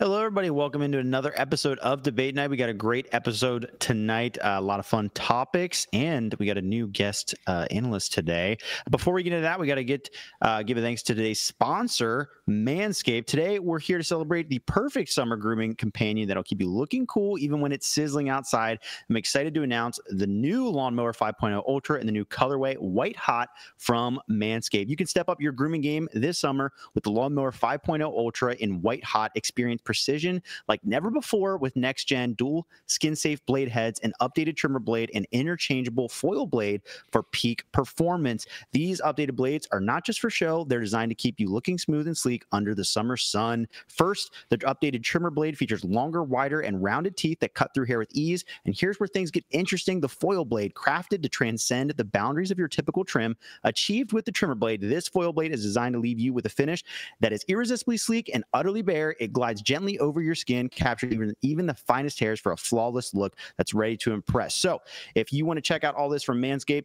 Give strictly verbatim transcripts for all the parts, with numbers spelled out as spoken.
Hello, everybody. Welcome into another episode of Debate Night. We got a great episode tonight, uh, a lot of fun topics, and we got a new guest uh, analyst today. Before we get into that, we got to get uh, give a thanks to today's sponsor, Manscaped. Today, we're here to celebrate the perfect summer grooming companion that'll keep you looking cool even when it's sizzling outside. I'm excited to announce the new Lawnmower five point oh Ultra and the new colorway White Hot from Manscaped. You can step up your grooming game this summer with the Lawnmower five point oh Ultra in White Hot. Experience precision like never before with next-gen dual skin-safe blade heads, an updated trimmer blade, and interchangeable foil blade for peak performance. These updated blades are not just for show. They're designed to keep you looking smooth and sleek under the summer sun. First, the updated trimmer blade features longer, wider, and rounded teeth that cut through hair with ease. And here's where things get interesting. The foil blade, crafted to transcend the boundaries of your typical trim, achieved with the trimmer blade, this foil blade is designed to leave you with a finish that is irresistibly sleek and utterly bare. It glides gently over your skin, capturing even, even the finest hairs for a flawless look that's ready to impress. So if you want to check out all this from Manscaped,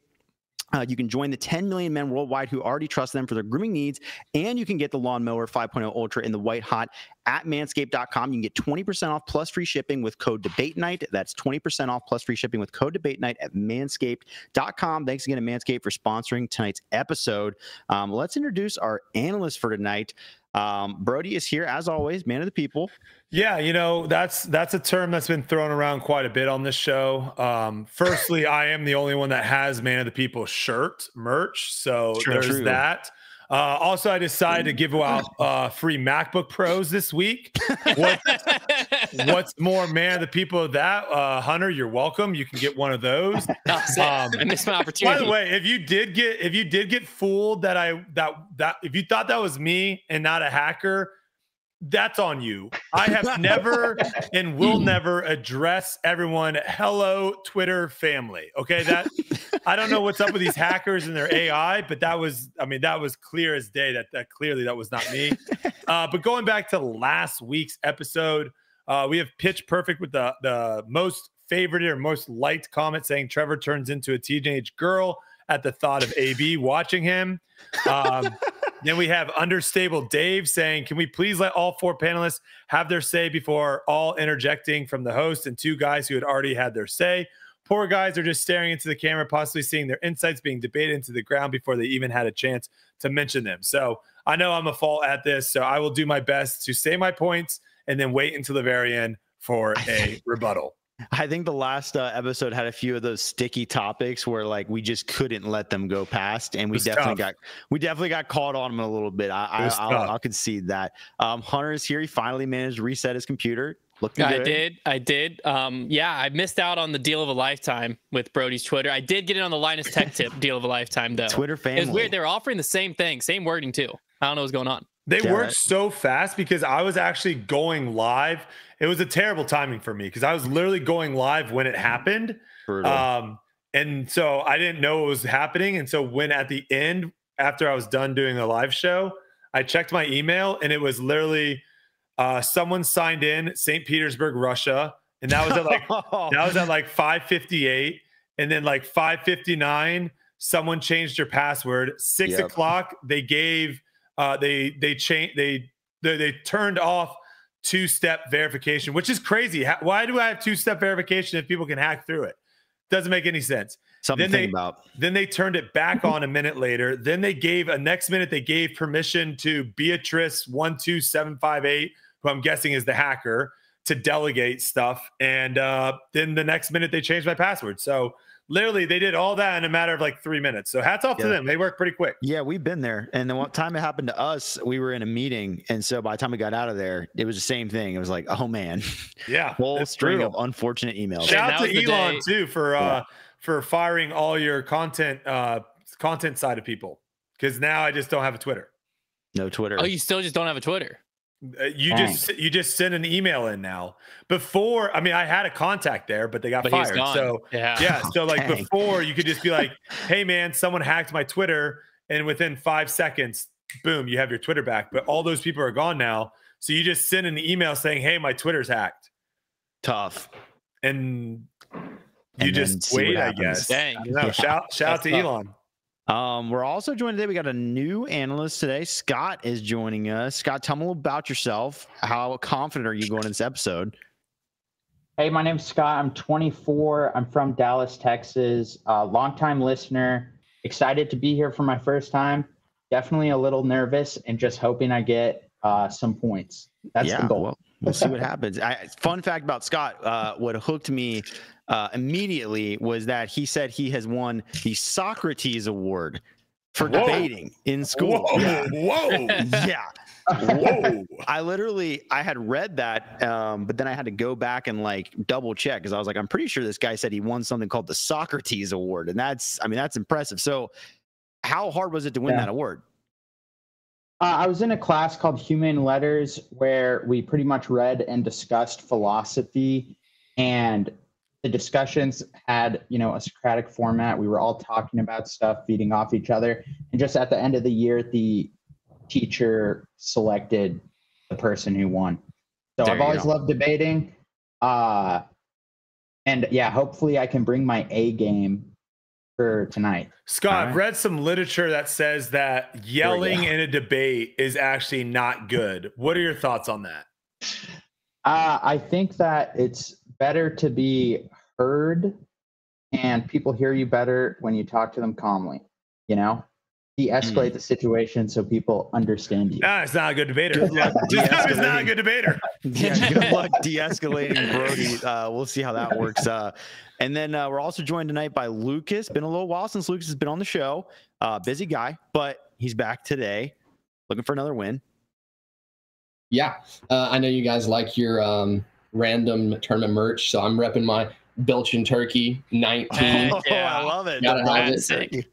Uh, you can join the ten million men worldwide who already trust them for their grooming needs, and you can get the Lawnmower five point oh Ultra in the White Hot at manscaped dot com. You can get twenty percent off plus free shipping with code DebateNight. That's twenty percent off plus free shipping with code DebateNight at manscaped dot com. Thanks again to Manscaped for sponsoring tonight's episode. Um, let's introduce our analyst for tonight. Um, Brodie is here, as always, man of the people. Yeah, you know, that's that's a term that's been thrown around quite a bit on this show. Um, firstly, I am the only one that has Man of the People shirt merch, so true, there's true. that. Uh, also, I decided to give out uh, free MacBook Pros this week. What's, what's more Man of the People of that? Uh, Hunter, you're welcome. You can get one of those. Um, I missed my opportunity. By the way, if you did get if you did get fooled that I that that if you thought that was me and not a hacker, that's on you. I have never and will never address everyone hello Twitter family. Okay, that I don't know what's up with these hackers and their A I, but that was, I mean, that was clear as day that that clearly that was not me. Uh, but going back to last week's episode, uh, we have Pitch Perfect with the the most favorite or most liked comment saying Trevor turns into a teenage girl at the thought of A B watching him. Um, then we have Understable Dave saying, can we please let all four panelists have their say before all interjecting from the host and two guys who had already had their say? Poor guys are just staring into the camera, possibly seeing their insights being debated into the ground before they even had a chance to mention them. So I know I'm a fault at this, so I will do my best to say my points and then wait until the very end for a rebuttal. I think the last uh, episode had a few of those sticky topics where, like, we just couldn't let them go past, and we definitely tough. got we definitely got caught on them a little bit. I, I I'll, I'll concede that. Um, Hunter is here. He finally managed to reset his computer. Looked good. I did. I did. Um, yeah, I missed out on the deal of a lifetime with Brodie's Twitter. I did get in on the Linus Tech Tip deal of a lifetime though. Twitter family. It's weird. They're offering the same thing, same wording too. I don't know what's going on. They Damn worked it. so fast because I was actually going live. It was a terrible timing for me because I was literally going live when it happened. Um, and so I didn't know it was happening. And so when at the end, after I was done doing the live show, I checked my email and it was literally uh, someone signed in Saint Petersburg, Russia. And that was at like, that was at like five fifty-eight. And then like five fifty-nine, someone changed their password. Six yep. o'clock, they gave... Uh, they they changed they, they they turned off two-step verification, which is crazy. How, why do I have two-step verification if people can hack through it? Doesn't make any sense. Something then they, about. Then they turned it back on a minute later. Then they gave a next minute they gave permission to Beatrice one two seven five eight, who I'm guessing is the hacker, to delegate stuff. And uh, then the next minute they changed my password. So. Literally, they did all that in a matter of like three minutes. So hats off yeah. to them. They work pretty quick. Yeah, we've been there. And the one time it happened to us, we were in a meeting. And so by the time we got out of there, it was the same thing. It was like, oh, man. Yeah. Whole string brutal. of unfortunate emails. Shout out to Elon, too, for uh, yeah. for firing all your content, uh, content side of people. Because now I just don't have a Twitter. No Twitter. Oh, you still just don't have a Twitter? You Dang. just you just send an email in now. Before, I mean, I had a contact there, but they got but fired. So yeah, yeah so like Dang. before, you could just be like, "Hey, man, someone hacked my Twitter," and within five seconds, boom, you have your Twitter back. But all those people are gone now, so you just send an email saying, "Hey, my Twitter's hacked." Tough, and you and just wait. I guess. Dang. No, shout shout out to tough. Elon. Um, we're also joined today. We got a new analyst today. Scott is joining us. Scott, tell me a little about yourself. How confident are you going in this episode? Hey, my name's Scott. I'm twenty-four. I'm from Dallas, Texas. Uh, longtime listener. Excited to be here for my first time. Definitely a little nervous and just hoping I get uh, some points. That's yeah, the goal. Well, we'll see what happens. I, fun fact about Scott, uh, what hooked me Uh, immediately was that he said he has won the Socrates Award for whoa. debating in school. Whoa, yeah. whoa, yeah, whoa! I literally I had read that, um, but then I had to go back and like double check because I was like, I'm pretty sure this guy said he won something called the Socrates Award, and that's I mean that's impressive. So, how hard was it to win yeah. that award? Uh, I was in a class called Human Letters where we pretty much read and discussed philosophy and. The discussions had, you know, a Socratic format. We were all talking about stuff, feeding off each other. And just at the end of the year, the teacher selected the person who won. So I've always loved debating. Uh, and yeah, hopefully I can bring my A game for tonight. Scott, I've read some literature that says that yelling in a debate is actually not good. What are your thoughts on that? Uh, I think that it's better to be heard and people hear you better when you talk to them calmly, you know, de-escalate mm. the situation so people understand you. Nah, it's not a good debater. Good luck it's not a good debater. Yeah, good luck de-escalating Brodie. Uh, we'll see how that works. Uh, and then uh, we're also joined tonight by Lucas. Been a little while since Lucas has been on the show. Uh, busy guy, but he's back today looking for another win. Yeah. Uh, I know you guys like your, um, random tournament merch, so I'm repping my Belgian Turkey nineteen. Oh, yeah. I love it. Gotta have it.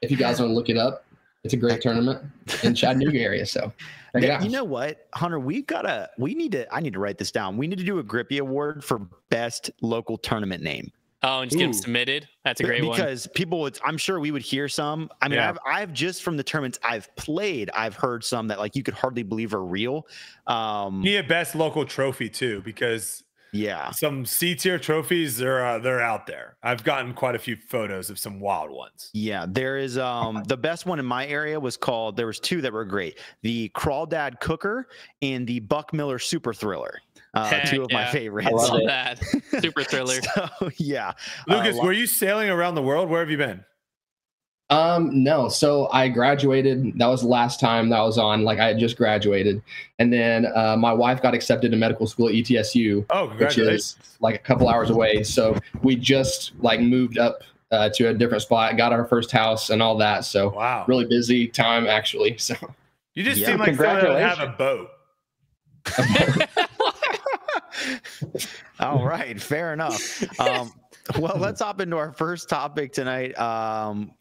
If you guys want to look it up, it's a great tournament in Chattanooga area. So check it out. You know what, Hunter, we gotta, we need to. I need to write this down. We need to do a Grippy Award for best local tournament name. Oh, and just Ooh. get them submitted. That's a great because one. Because people would, I'm sure we would hear some. I mean, yeah. I've, I've just from the tournaments I've played, I've heard some that like you could hardly believe are real. Um, you need a best local trophy too, because yeah, some C tier trophies they're uh, they're out there. I've gotten quite a few photos of some wild ones. Yeah, there is um the best one in my area was called. There was two that were great: the Crawdad Cooker and the Buck Miller Super Thriller. Uh, Heck, two of yeah. my favorites. I love that. Super Thriller. So, yeah. Lucas, uh, were you sailing around the world? Where have you been? Um, no. So I graduated. That was the last time that I was on. Like I had just graduated. And then uh, my wife got accepted to medical school at E T S U, oh, which is like a couple hours away. So we just like moved up uh, to a different spot, got our first house and all that. So wow. really busy time, actually. So you just yeah. seem like someone who have a boat. A boat. All right, fair enough. Um, well, let's hop into our first topic tonight. Um,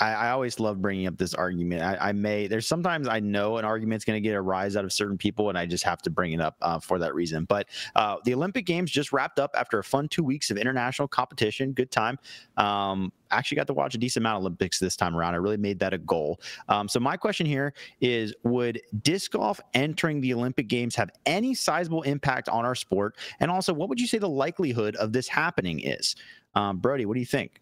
I, I always love bringing up this argument. I, I may, there's sometimes I know an argument's going to get a rise out of certain people, and I just have to bring it up uh, for that reason. But uh, the Olympic Games just wrapped up after a fun two weeks of international competition. Good time. Um, actually got to watch a decent amount of Olympics this time around. I really made that a goal. Um, so my question here is, would disc golf entering the Olympic Games have any sizable impact on our sport? And also, what would you say the likelihood of this happening is? Um, Brodie, what do you think?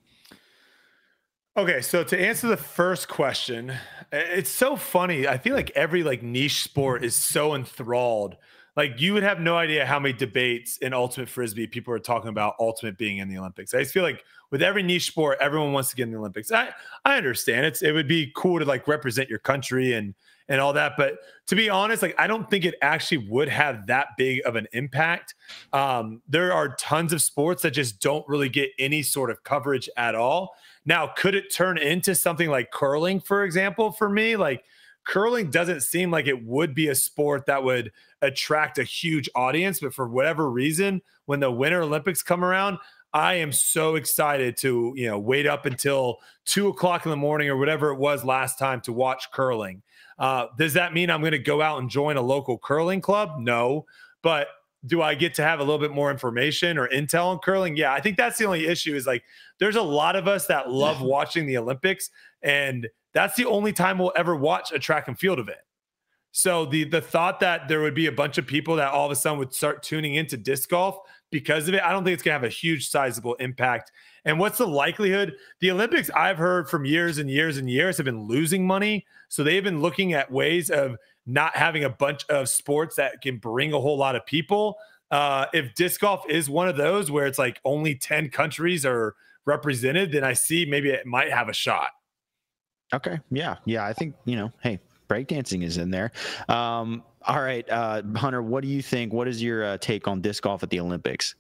Okay, so to answer the first question, it's so funny. I feel like every like niche sport is so enthralled. Like you would have no idea how many debates in Ultimate Frisbee people are talking about Ultimate being in the Olympics. I just feel like with every niche sport, everyone wants to get in the Olympics. I, I understand. It's, it would be cool to like represent your country and, and all that. But to be honest, like I don't think it actually would have that big of an impact. Um, there are tons of sports that just don't really get any sort of coverage at all. Now, could it turn into something like curling, for example, for me? Like, curling doesn't seem like it would be a sport that would attract a huge audience, but for whatever reason, when the Winter Olympics come around, I am so excited to, you know, wait up until two o'clock in the morning or whatever it was last time to watch curling. Uh, does that mean I'm going to go out and join a local curling club? No, but do I get to have a little bit more information or intel on curling? Yeah, I think that's the only issue is like there's a lot of us that love watching the Olympics, and that's the only time we'll ever watch a track and field event. So the the thought that there would be a bunch of people that all of a sudden would start tuning into disc golf because of it, I don't think it's going to have a huge sizable impact. And what's the likelihood? The Olympics, I've heard from years and years and years, have been losing money. So they've been looking at ways of not having a bunch of sports that can bring a whole lot of people. Uh, if disc golf is one of those where it's like only ten countries are represented, then I see maybe it might have a shot. Okay. Yeah. Yeah. I think, you know, hey, breakdancing is in there. Um, all right. Uh, Hunter, what do you think? What is your uh, take on disc golf at the Olympics?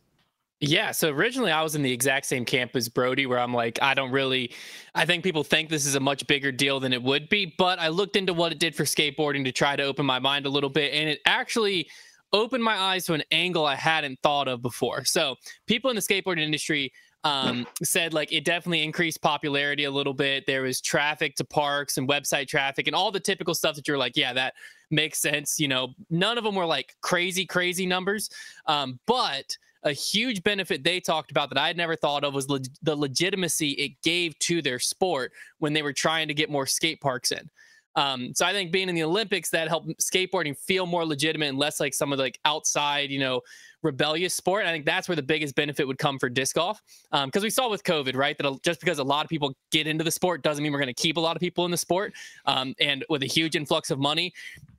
Yeah. So originally I was in the exact same camp as Brodie, where I'm like, I don't really, I think people think this is a much bigger deal than it would be, but I looked into what it did for skateboarding to try to open my mind a little bit. And it actually opened my eyes to an angle I hadn't thought of before. So people in the skateboarding industry um, said like it definitely increased popularity a little bit. There was traffic to parks and website traffic and all the typical stuff that you're like, yeah, that makes sense. You know, none of them were like crazy, crazy numbers, um, but a huge benefit they talked about that I had never thought of was le the legitimacy it gave to their sport when they were trying to get more skate parks in. Um, so I think being in the Olympics, that helped skateboarding feel more legitimate and less like some of the like outside, you know, rebellious sport. And I think that's where the biggest benefit would come for disc golf. Um, because we saw with COVID, right, that just because a lot of people get into the sport doesn't mean we're going to keep a lot of people in the sport. Um, and with a huge influx of money,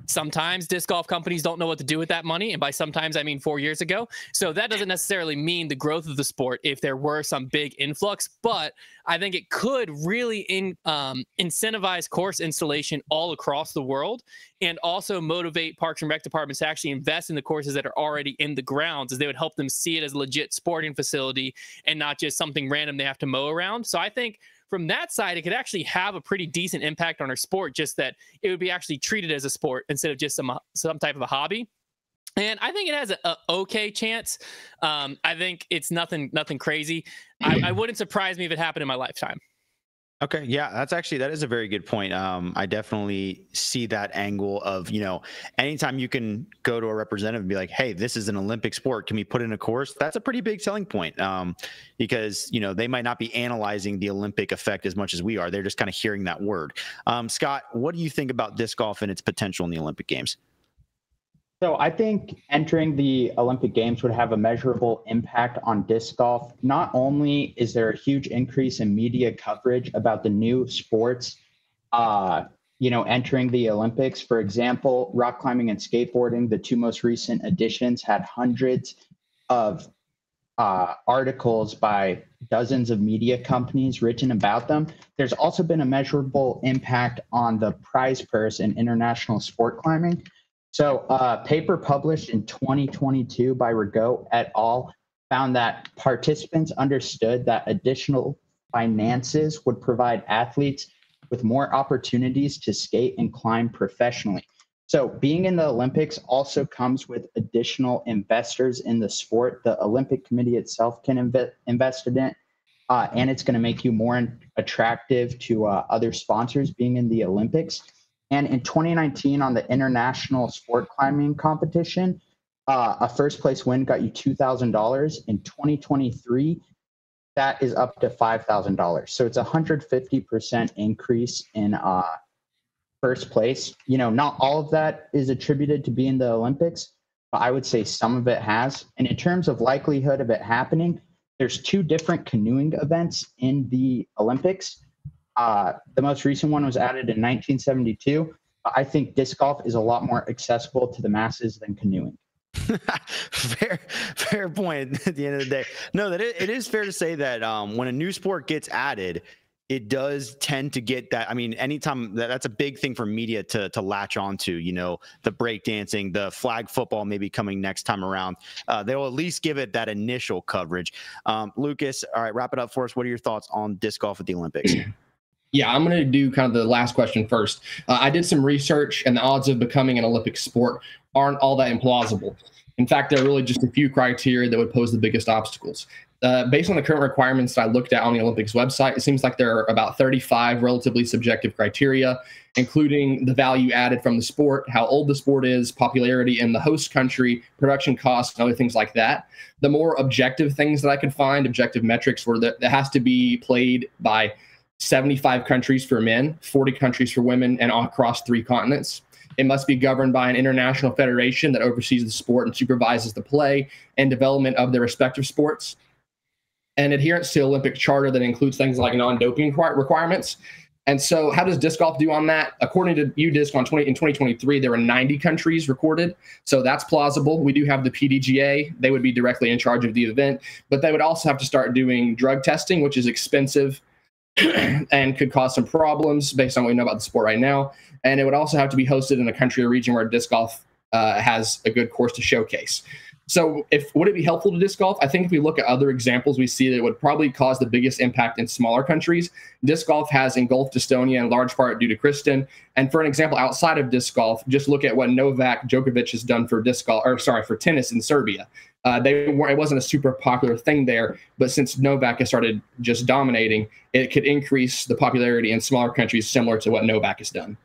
sometimes disc golf companies don't know what to do with that money. And by sometimes, I mean four years ago. So that doesn't necessarily mean the growth of the sport if there were some big influx. But I think it could really in, um, incentivize course installation all across the world and also motivate parks and rec departments to actually invest in the courses that are already in the grounds, as they would help them see it as a legit sporting facility and not just something random they have to mow around. So I think from that side, it could actually have a pretty decent impact on our sport, just that it would be actually treated as a sport instead of just some some type of a hobby. And I think it has an okay chance. Um, I think it's nothing nothing crazy. I, I wouldn't surprise me if it happened in my lifetime. Okay. Yeah, that's actually, that is a very good point. Um, I definitely see that angle of, you know, anytime you can go to a representative and be like, hey, this is an Olympic sport, can we put in a course? That's a pretty big selling point, um, because, you know, they might not be analyzing the Olympic effect as much as we are. They're just kind of hearing that word. Um, Scott, what do you think about disc golf and its potential in the Olympic Games? So I think entering the Olympic Games would have a measurable impact on disc golf. Not only is there a huge increase in media coverage about the new sports, uh, you know, entering the Olympics, for example, rock climbing and skateboarding, the two most recent editions, had hundreds of uh, articles by dozens of media companies written about them. There's also been a measurable impact on the prize purse in international sport climbing. So a uh, paper published in twenty twenty-two by Rigaud et al. Found that participants understood that additional finances would provide athletes with more opportunities to skate and climb professionally. So being in the Olympics also comes with additional investors in the sport. The Olympic Committee itself can inv invest in it, uh, and it's going to make you more attractive to uh, other sponsors being in the Olympics. And in twenty nineteen, on the international sport climbing competition, uh, a first place win got you two thousand dollars. In twenty twenty-three, that is up to five thousand dollars. So it's a one hundred fifty percent increase in uh, first place. You know, not all of that is attributed to being in the Olympics, but I would say some of it has. And in terms of likelihood of it happening, there's two different canoeing events in the Olympics. Uh, the most recent one was added in nineteen seventy-two. I think disc golf is a lot more accessible to the masses than canoeing. fair, fair point at the end of the day. No, that it, it is fair to say that um, when a new sport gets added, it does tend to get that. I mean, anytime that, that's a big thing for media to, to latch onto, you know, the breakdancing, the flag football maybe coming next time around. Uh, they'll at least give it that initial coverage. Um, Lucas, all right, wrap it up for us. What are your thoughts on disc golf at the Olympics? Yeah, I'm going to do kind of the last question first. Uh, I did some research, and the odds of becoming an Olympic sport aren't all that implausible. In fact, there are really just a few criteria that would pose the biggest obstacles. Uh, based on the current requirements that I looked at on the Olympics website, it seems like there are about thirty-five relatively subjective criteria, including the value added from the sport, how old the sport is, popularity in the host country, production costs, and other things like that. The more objective things that I could find, objective metrics, were that it has to be played by seventy-five countries for men, forty countries for women, and across three continents. It must be governed by an international federation that oversees the sport and supervises the play and development of their respective sports. and adherence to Olympic charter that includes things like non-doping requirements. And so how does disc golf do on that? According to U disc on twenty, in twenty twenty-three, there were ninety countries recorded. So that's plausible. We do have the P D G A. They would be directly in charge of the event, but they would also have to start doing drug testing, which is expensive and could cause some problems based on what we know about the sport right now. And it would also have to be hosted in a country or region where disc golf uh, has a good course to showcase. So if, would it be helpful to disc golf? I think if we look at other examples, we see that it would probably cause the biggest impact in smaller countries. Disc golf has engulfed Estonia in large part due to Kristen. And for an example, outside of disc golf, just look at what Novak Djokovic has done for disc golf, or sorry, for tennis in Serbia. Uh, they were, it wasn't a super popular thing there, but since Novak has started just dominating, it could increase the popularity in smaller countries similar to what Novak has done.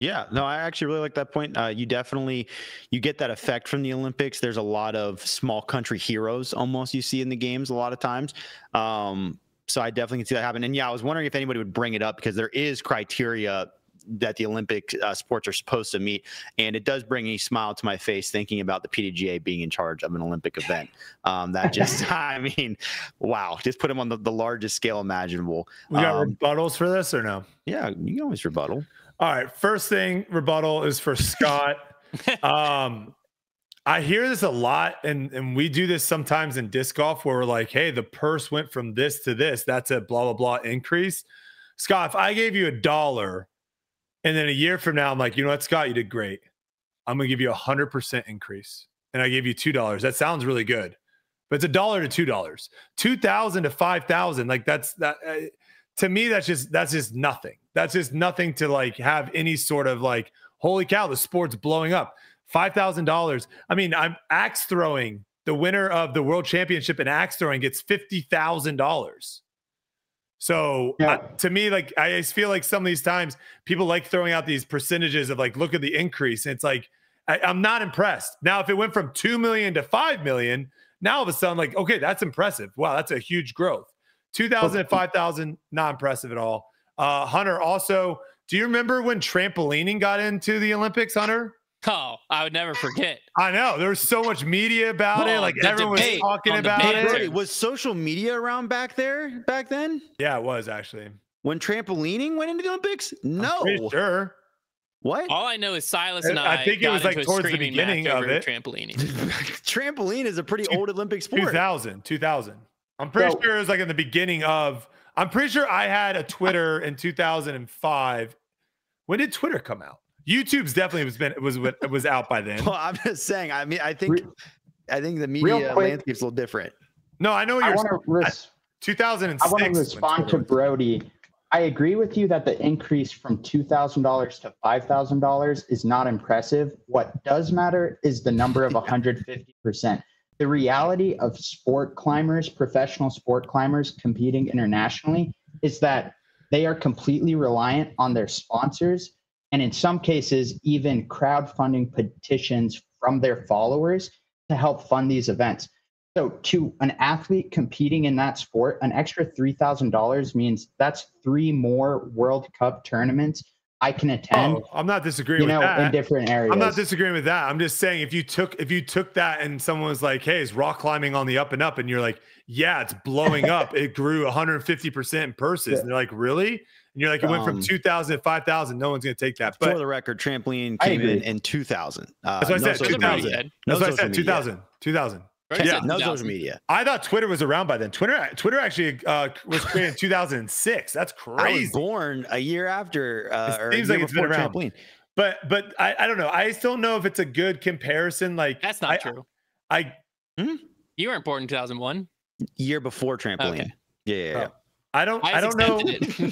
Yeah, no, I actually really like that point. Uh, you definitely, you get that effect from the Olympics. There's a lot of small country heroes almost you see in the games a lot of times. Um, so I definitely can see that happen. And yeah, I was wondering if anybody would bring it up because there is criteria that the Olympic uh, sports are supposed to meet. And it does bring a smile to my face thinking about the P D G A being in charge of an Olympic event. Um, that just, I mean, wow, just put them on the, the largest scale imaginable. We got um, rebuttals for this or no? Yeah, you can always rebuttal. All right, first thing, rebuttal is for Scott. um, I hear this a lot, and, and we do this sometimes in disc golf where we're like, hey, the purse went from this to this. That's a blah, blah, blah increase. Scott, if I gave you a dollar, and then a year from now, I'm like, you know what, Scott, you did great. I'm going to give you a one hundred percent increase, and I gave you two dollars. That sounds really good, but it's a dollar to two dollars. two thousand to five thousand, like that's that. Uh, to me, that's just that's just nothing. That's just nothing to like have any sort of like, holy cow, the sport's blowing up. five thousand dollars. I mean, I'm axe throwing. The winner of the world championship in axe throwing gets fifty thousand dollars. So yeah. uh, to me, like, I feel like some of these times people like throwing out these percentages of like, look at the increase. And it's like, I, I'm not impressed. Now, if it went from two million to five million, now all of a sudden, like, okay, that's impressive. Wow, that's a huge growth. two thousand and five thousand, not impressive at all. Uh, Hunter, also, do you remember when trampolining got into the Olympics, Hunter? Oh, I would never forget. I know. There was so much media about oh, it. Like, everyone was talking about it. Brodie, was social media around back there, back then? Yeah, it was, actually. When trampolining went into the Olympics? No. I'm pretty sure. What? All I know is Silas and I. I think it was like towards the beginning of it. Trampolining. Trampoline is a pretty old Olympic sport. two thousand. two thousand. I'm pretty so, sure it was like in the beginning of... I'm pretty sure I had a Twitter in two thousand five. When did Twitter come out? YouTube's definitely was been was was out by then. Well, I'm just saying. I mean, I think I think the media landscape's a little different. No, I know what you're saying. two thousand six. I want to respond to Brodie. I agree with you that the increase from two thousand dollars to five thousand dollars is not impressive. What does matter is the number of one hundred fifty percent. The reality of sport climbers, professional sport climbers competing internationally is that they are completely reliant on their sponsors and in some cases even crowdfunding petitions from their followers to help fund these events. So to an athlete competing in that sport, an extra three thousand dollars means that's three more World Cup tournaments I can attend. Oh, I'm not disagreeing you with know, that. In different areas. I'm not disagreeing with that. I'm just saying if you took if you took that and someone was like, "Hey, is rock climbing on the up and up?" and you're like, "Yeah, it's blowing up. It grew one hundred fifty percent in purses." Yeah. And they're like, "Really?" And you're like, "It um, went from two thousand to five thousand. No one's going to take that." But for the record, trampoline came in in two thousand. Uh, that's what I no said. two thousand. No that's what I said. two thousand. two thousand. Right? Yeah. No social media. I thought Twitter was around by then. Twitter, Twitter actually uh, was created in two thousand six. That's crazy. I was born a year after. Uh, it seems or like it's been around. Trampoline. But but I, I don't know. I still don't know if it's a good comparison. Like that's not I, true. I, I hmm? You weren't born in two thousand one. Year before trampoline. Okay. Yeah. yeah, yeah. Oh. I don't. I, I don't know.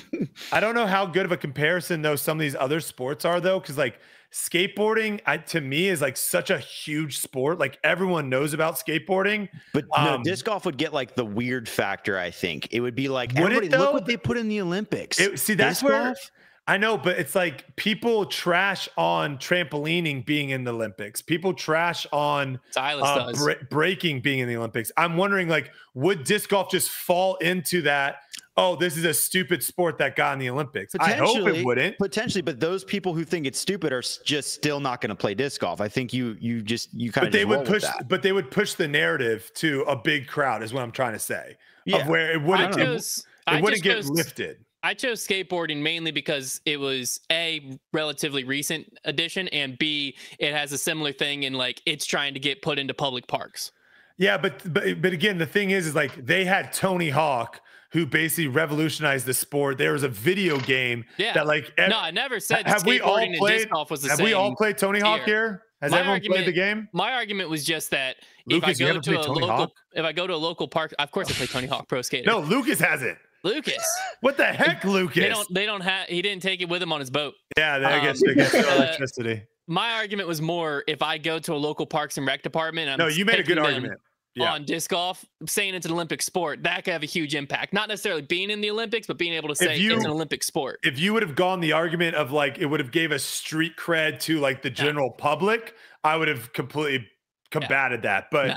I don't know how good of a comparison though some of these other sports are though, because like. Skateboarding I, to me is like such a huge sport. Like everyone knows about skateboarding, but um, no, disc golf would get like the weird factor. I think it would be like, would everybody, it look what they put in the Olympics. It, see, that's disc where golf? I know, but it's like people trash on trampolining being in the Olympics. People trash on Silas uh, does. Bre breaking being in the Olympics. I'm wondering like, would disc golf just fall into that? oh, this is a stupid sport that got in the Olympics. I hope it wouldn't. Potentially, but those people who think it's stupid are just still not going to play disc golf. I think you you just you kind of. But they would push. But they would push the narrative to a big crowd, is what I'm trying to say. Yeah. Of where it wouldn't it, it wouldn't get lifted. I chose skateboarding mainly because it was A, relatively recent addition, and B, it has a similar thing in like it's trying to get put into public parks. Yeah, but but but again, the thing is, is like they had Tony Hawk, who basically revolutionized the sport. There was a video game yeah. that like no, I never said have we all played, and disc golf was the have same we all played Tony Hawk tier. Here? Has my everyone argument, played the game? My argument was just that Lucas, if I go to a Tony local, Hawk? if I go to a local park, of course I play Tony Hawk Pro Skater. No, Lucas has it. Lucas, what the heck, Lucas? They don't. They don't have. He didn't take it with him on his boat. Yeah, I guess um, electricity. Uh, my argument was more if I go to a local Parks and Rec department. I'm no, you made a good argument yeah. on disc golf, saying it's an Olympic sport. That could have a huge impact. Not necessarily being in the Olympics, but being able to say you, it's an Olympic sport. If you would have gone the argument of like it would have gave a street cred to like the general yeah. public, I would have completely combated yeah. that. But. No.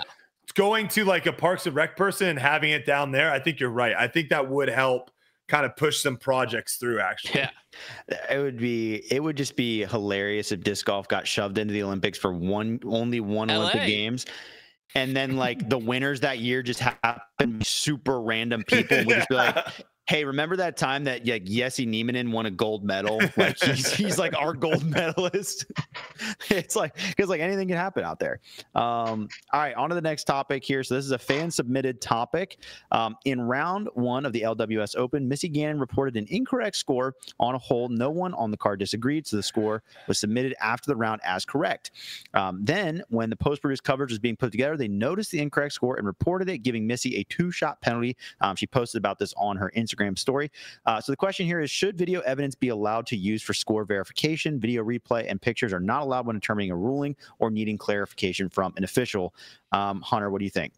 Going to like a Parks and Rec person and having it down there, I think you're right. I think that would help kind of push some projects through, actually. Yeah. It would be, it would just be hilarious if disc golf got shoved into the Olympics for one, only one L A. Olympic Games. And then like the winners that year just happen super random people would just be like, hey, remember that time that like Jesse Nieminen won a gold medal? Like he's, he's like our gold medalist. It's like because like anything can happen out there. Um, all right, on to the next topic here. So this is a fan submitted topic. Um, in round one of the L W S Open, Missy Gannon reported an incorrect score on a hole. No one on the card disagreed, so the score was submitted after the round as correct. Um, then, when the post-produced coverage was being put together, they noticed the incorrect score and reported it, giving Missy a two-shot penalty. Um, she posted about this on her Instagram. Instagram story. Uh, so the question here is, should video evidence be allowed to use for score verification? Video replay and pictures are not allowed when determining a ruling or needing clarification from an official. Um, Hunter, what do you think?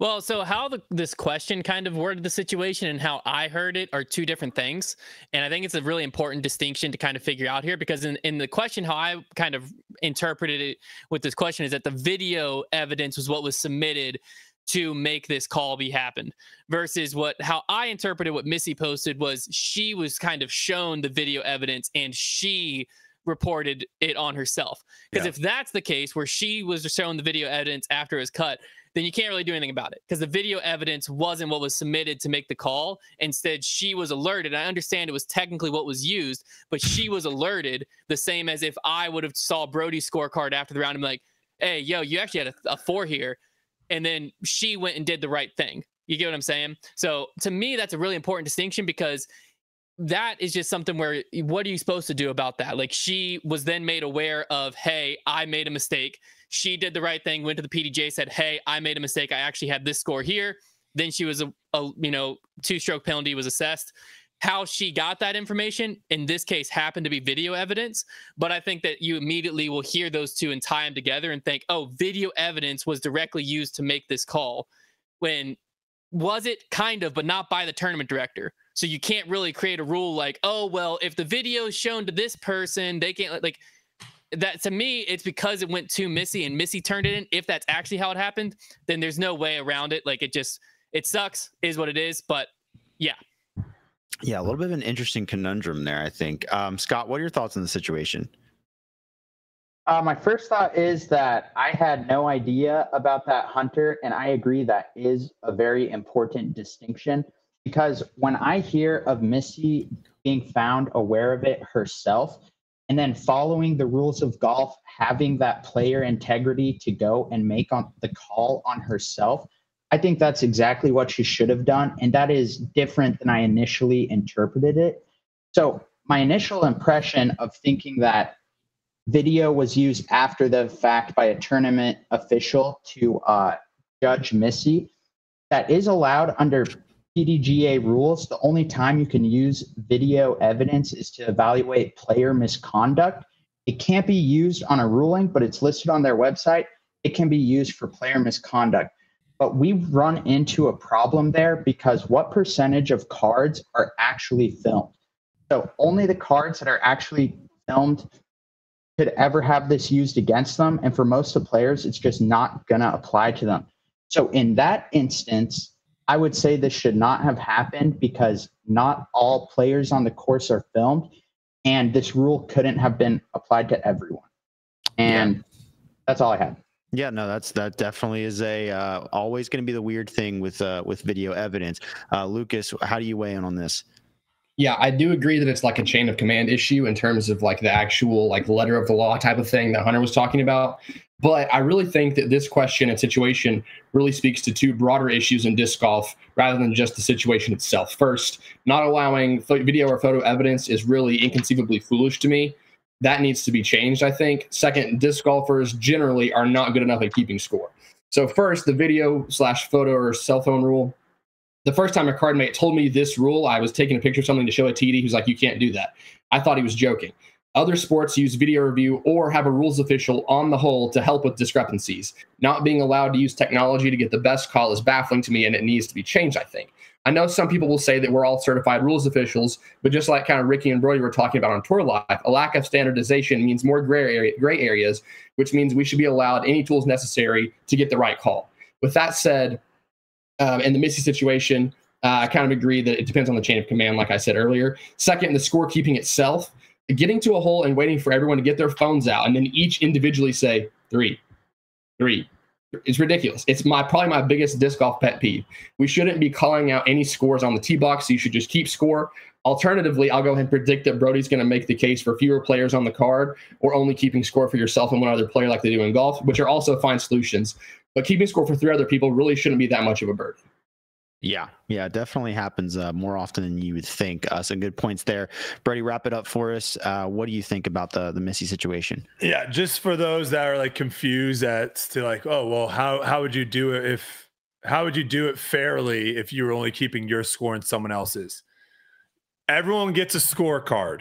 Well, so how the, this question kind of worded the situation and how I heard it are two different things. And I think it's a really important distinction to kind of figure out here, because in, in the question, how I kind of interpreted it with this question is that the video evidence was what was submitted to make this call be happened versus what how I interpreted what Missy posted was she was kind of shown the video evidence and she reported it on herself. Because yeah. if that's the case where she was shown the video evidence after it was cut, then you can't really do anything about it because the video evidence wasn't what was submitted to make the call. Instead, she was alerted. I understand it was technically what was used, but she was alerted the same as if I would have saw Brodie's scorecard after the round and be like, hey, yo, you actually had a, a four here. And then she went and did the right thing. You get what I'm saying? So to me, that's a really important distinction because that is just something where what are you supposed to do about that? Like she was then made aware of, hey, I made a mistake. She did the right thing, went to the P D G A, said, hey, I made a mistake. I actually had this score here. Then she was, a, a you know, two-stroke penalty was assessed. How she got that information, in this case, happened to be video evidence. But I think that you immediately will hear those two and tie them together and think, oh, video evidence was directly used to make this call. When was it? Kind of, but not by the tournament director. So you can't really create a rule like, oh, well, if the video is shown to this person, they can't like that. To me, it's because it went to Missy and Missy turned it in. If that's actually how it happened, then there's no way around it. Like it just, it sucks is what it is. But yeah. Yeah, a little bit of an interesting conundrum there, I think. Um, Scott, what are your thoughts on the situation? Uh, my first thought is that I had no idea about that, Hunter, and I agree that is a very important distinction because when I hear of Missy being found aware of it herself and then following the rules of golf, having that player integrity to go and make on the call on herself, I think that's exactly what she should have done, and that is different than I initially interpreted it. So my initial impression of thinking that video was used after the fact by a tournament official to uh, judge Missy, that is allowed under P D G A rules. The only time you can use video evidence is to evaluate player misconduct. It can't be used on a ruling, but it's listed on their website. It can be used for player misconduct. But we've run into a problem there because what percentage of cards are actually filmed? So only the cards that are actually filmed could ever have this used against them. And for most of the players, it's just not going to apply to them. So in that instance, I would say this should not have happened because not all players on the course are filmed, and this rule couldn't have been applied to everyone. And yeah. that's all I had. Yeah, no, that's that definitely is a uh, always going to be the weird thing with uh, with video evidence. Uh, Lucas, how do you weigh in on this? Yeah, I do agree that it's like a chain of command issue in terms of like the actual like letter of the law type of thing that Hunter was talking about. But I really think that this question and situation really speaks to two broader issues in disc golf rather than just the situation itself. First, not allowing video or photo evidence is really inconceivably foolish to me. That needs to be changed, I think. Second, disc golfers generally are not good enough at keeping score. So first, the video slash photo or cell phone rule. The first time a card mate told me this rule, I was taking a picture of something to show a T D. He's like, you can't do that. I thought he was joking. Other sports use video review or have a rules official on the hole to help with discrepancies. Not being allowed to use technology to get the best call is baffling to me, and it needs to be changed, I think. I know some people will say that we're all certified rules officials, but just like kind of Ricky and Brodie were talking about on Tour Life, a lack of standardization means more gray area, gray areas, which means we should be allowed any tools necessary to get the right call. With that said, um, in the Missy situation, uh, I kind of agree that it depends on the chain of command, like I said earlier. Second, the scorekeeping itself. Getting to a hole and waiting for everyone to get their phones out and then each individually say three, three. It's ridiculous. It's my probably my biggest disc golf pet peeve. We shouldn't be calling out any scores on the tee box. So you should just keep score. Alternatively, I'll go ahead and predict that Brodie's going to make the case for fewer players on the card or only keeping score for yourself and one other player like they do in golf, which are also fine solutions. But keeping score for three other people really shouldn't be that much of a burden. Yeah, yeah, it definitely happens uh, more often than you would think. Uh, some good points there. Brodie, wrap it up for us. Uh, what do you think about the the Missy situation? Yeah, just for those that are like confused as to like, oh, well, how how would you do it if how would you do it fairly if you were only keeping your score and someone else's? Everyone gets a scorecard.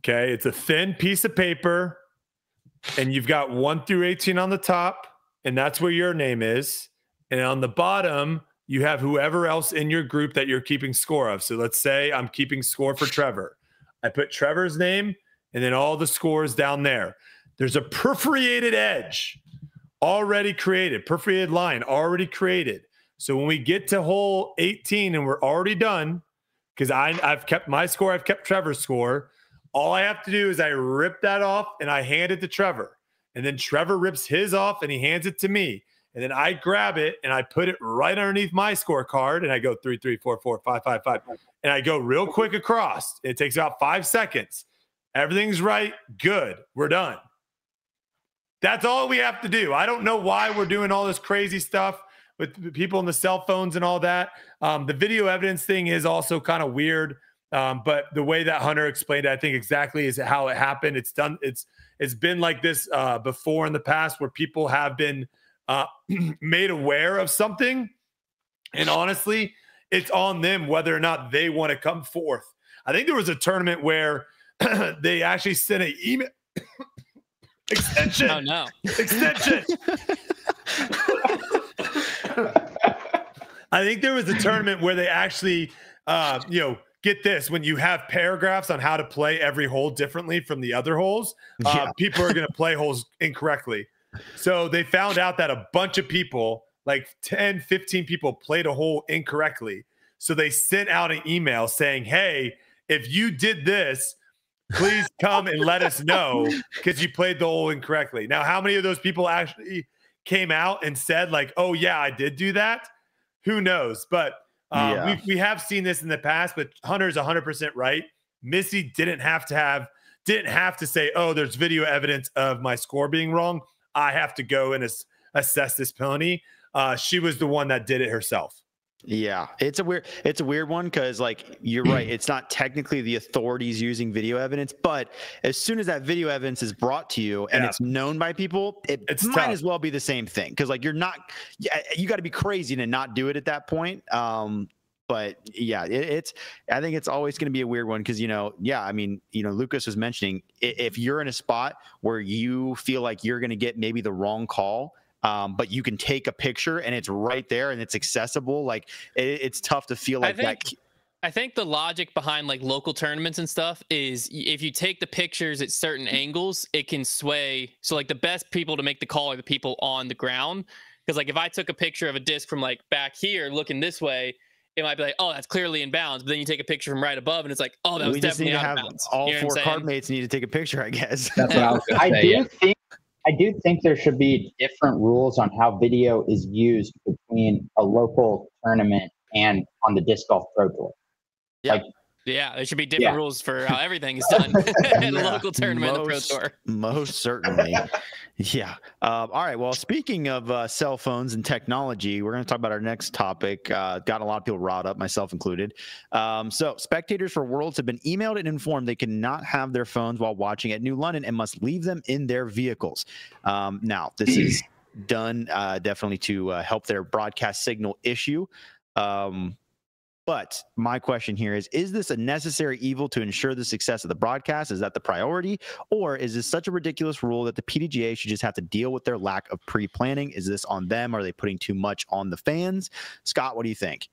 Okay, it's a thin piece of paper, and you've got one through eighteen on the top, and that's where your name is, and on the bottom, you have whoever else in your group that you're keeping score of. So let's say I'm keeping score for Trevor. I put Trevor's name and then all the scores down there. There's a perforated edge already created, perforated line already created. So when we get to hole eighteen and we're already done, because I've kept my score, I've kept Trevor's score, all I have to do is I rip that off and I hand it to Trevor. And then Trevor rips his off and he hands it to me. And then I grab it and I put it right underneath my scorecard and I go three, three, four, four, five, five, five. And I go real quick across. It takes about five seconds. Everything's right. Good. We're done. That's all we have to do. I don't know why we're doing all this crazy stuff with people on the cell phones and all that. Um, the video evidence thing is also kind of weird. Um, but the way that Hunter explained it, I think exactly is how it happened. It's done. It's, it's been like this uh, before in the past where people have been Uh, made aware of something, and honestly it's on them whether or not they want to come forth. I think there was a tournament where they actually sent an email extension oh no extension I think there was a tournament where they actually uh, you know, get this, when you have paragraphs on how to play every hole differently from the other holes, uh, yeah. people are going to play holes incorrectly. So they found out that a bunch of people, like ten, fifteen people, played a hole incorrectly. So they sent out an email saying, hey, if you did this, please come and let us know because you played the hole incorrectly. Now, how many of those people actually came out and said like, oh, yeah, I did do that? Who knows? But um, yeah. we, we have seen this in the past, but Hunter's one hundred percent right. Missy didn't have to have didn't have to say, oh, there's video evidence of my score being wrong. I have to go and as assess this pony. Uh, she was the one that did it herself. Yeah, it's a weird, it's a weird one because, like, you're right. It's not technically the authorities using video evidence, but as soon as that video evidence is brought to you and yeah. it's known by people, it it's might tough. as well be the same thing because, like, you're not, you got to be crazy to not do it at that point. Um, But yeah, it, it's, I think it's always going to be a weird one because, you know, yeah, I mean, you know, Lucas was mentioning if you're in a spot where you feel like you're going to get maybe the wrong call, um, but you can take a picture and it's right there and it's accessible. Like it, it's tough to feel like I think, that. I think the logic behind like local tournaments and stuff is if you take the pictures at certain angles, it can sway. So like the best people to make the call are the people on the ground. Because like if I took a picture of a disc from like back here looking this way, it might be like, oh, that's clearly in bounds. But then you take a picture from right above, and it's like, oh, that was we definitely just need out to have of bounds. All you know four card mates need to take a picture, I guess. That's what I was gonna say, I do yeah. think I do think there should be different rules on how video is used between a local tournament and on the disc golf pro tour. Yeah, like, yeah, there should be different yeah. rules for how everything is done in the yeah. local tournament, most, the pro tour. Most certainly. Yeah. Um, all right. Well, speaking of uh, cell phones and technology, we're going to talk about our next topic. Uh, got a lot of people riled up, myself included. Um, so spectators for Worlds have been emailed and informed they cannot have their phones while watching at New London and must leave them in their vehicles. Um, now, this is done uh, definitely to uh, help their broadcast signal issue. Um, but my question here is, is this a necessary evil to ensure the success of the broadcast? Is that the priority? Or is this such a ridiculous rule that the P D G A should just have to deal with their lack of pre-planning? Is this on them? Are they putting too much on the fans? Scott, what do you think?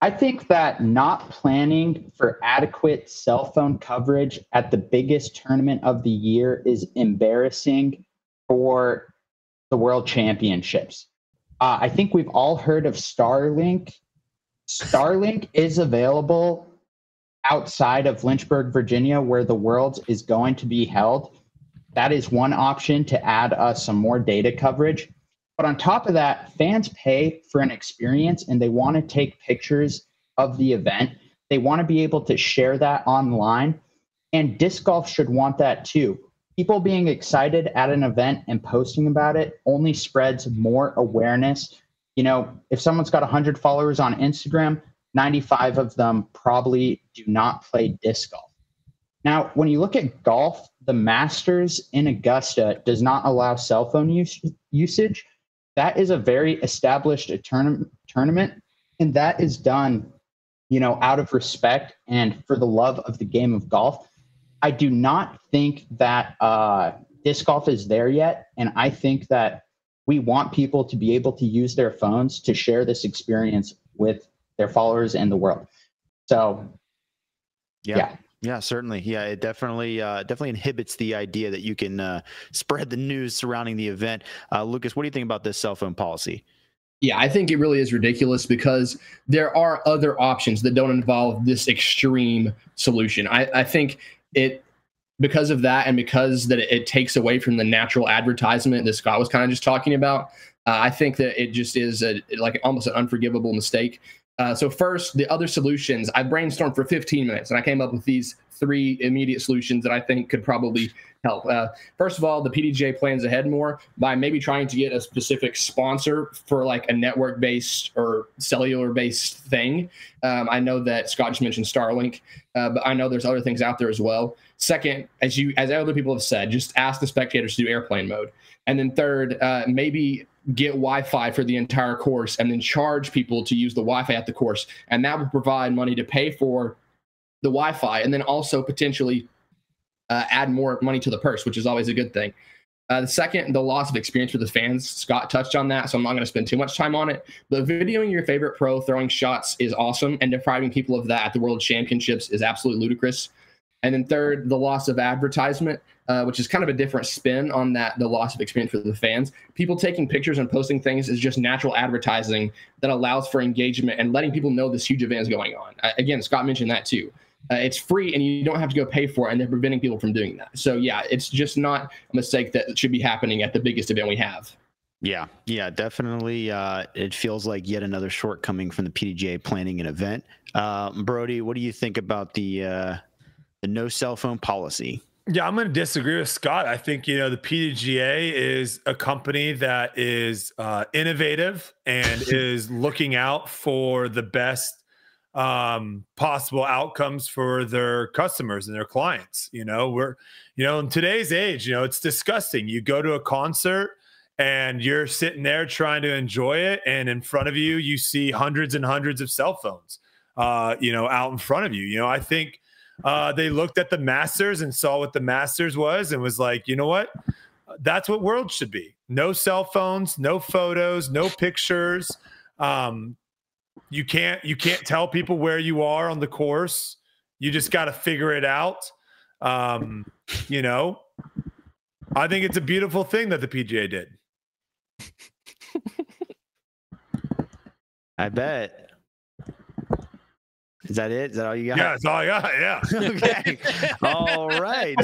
I think that not planning for adequate cell phone coverage at the biggest tournament of the year is embarrassing for the World Championships. Uh, I think we've all heard of Starlink. Starlink is available outside of Lynchburg, Virginia, where the Worlds is going to be held. That is one option to add uh, some more data coverage. But on top of that, fans pay for an experience and they want to take pictures of the event. They want to be able to share that online. And disc golf should want that too. People being excited at an event and posting about it only spreads more awareness. You know, if someone's got one hundred followers on Instagram, ninety-five of them probably do not play disc golf. Now, when you look at golf, the Masters in Augusta does not allow cell phone use, usage. That is a very established tourna- tournament, and that is done, you know, out of respect and for the love of the game of golf. I do not think that uh, disc golf is there yet, and I think that we want people to be able to use their phones to share this experience with their followers and the world. So, yeah. yeah. Yeah, certainly. Yeah, it definitely uh, definitely inhibits the idea that you can uh, spread the news surrounding the event. Uh, Lucas, what do you think about this cell phone policy? Yeah, I think it really is ridiculous because there are other options that don't involve this extreme solution. I, I think it... Because of that and because that it takes away from the natural advertisement that Scott was kind of just talking about, uh, I think that it just is a, like almost an unforgivable mistake. Uh, so first, the other solutions, I brainstormed for fifteen minutes and I came up with these three immediate solutions that I think could probably help. Uh, first of all, the P D G A plans ahead more by maybe trying to get a specific sponsor for like a network-based or cellular-based thing. Um, I know that Scott just mentioned Starlink, uh, but I know there's other things out there as well. Second, as you as other people have said, just ask the spectators to do airplane mode. And then third, uh, maybe get Wi-Fi for the entire course and then charge people to use the Wi-Fi at the course. And that would provide money to pay for the Wi-Fi and then also potentially uh, add more money to the purse, which is always a good thing. Uh, the second, the loss of experience for the fans. Scott touched on that, so I'm not going to spend too much time on it. But videoing your favorite pro throwing shots is awesome, and depriving people of that at the World Championships is absolutely ludicrous. And then third, the loss of advertisement, uh, which is kind of a different spin on that, the loss of experience for the fans. People taking pictures and posting things is just natural advertising that allows for engagement and letting people know this huge event is going on. Uh, again, Scott mentioned that too. Uh, it's free and you don't have to go pay for it, and they're preventing people from doing that. So yeah, it's just not a mistake that should be happening at the biggest event we have. Yeah, yeah, definitely. Uh, it feels like yet another shortcoming from the P D G A planning an event. Uh, Brodie, what do you think about the... Uh... the no cell phone policy? Yeah, I'm going to disagree with Scott. I think, you know, the P D G A is a company that is uh, innovative and is looking out for the best um, possible outcomes for their customers and their clients. You know, we're, you know, in today's age, you know, it's disgusting. You go to a concert and you're sitting there trying to enjoy it, and in front of you, you see hundreds and hundreds of cell phones, uh, you know, out in front of you. You know, I think, Uh, they looked at the Masters and saw what the Masters was and was like, you know what? That's what Worlds should be. No cell phones, no photos, no pictures. Um, you can't you can't tell people where you are on the course. You just got to figure it out. Um, you know, I think it's a beautiful thing that the P G A did. I bet. Is that it? Is that all you got? Yeah, that's all I got. Yeah. Okay. All right.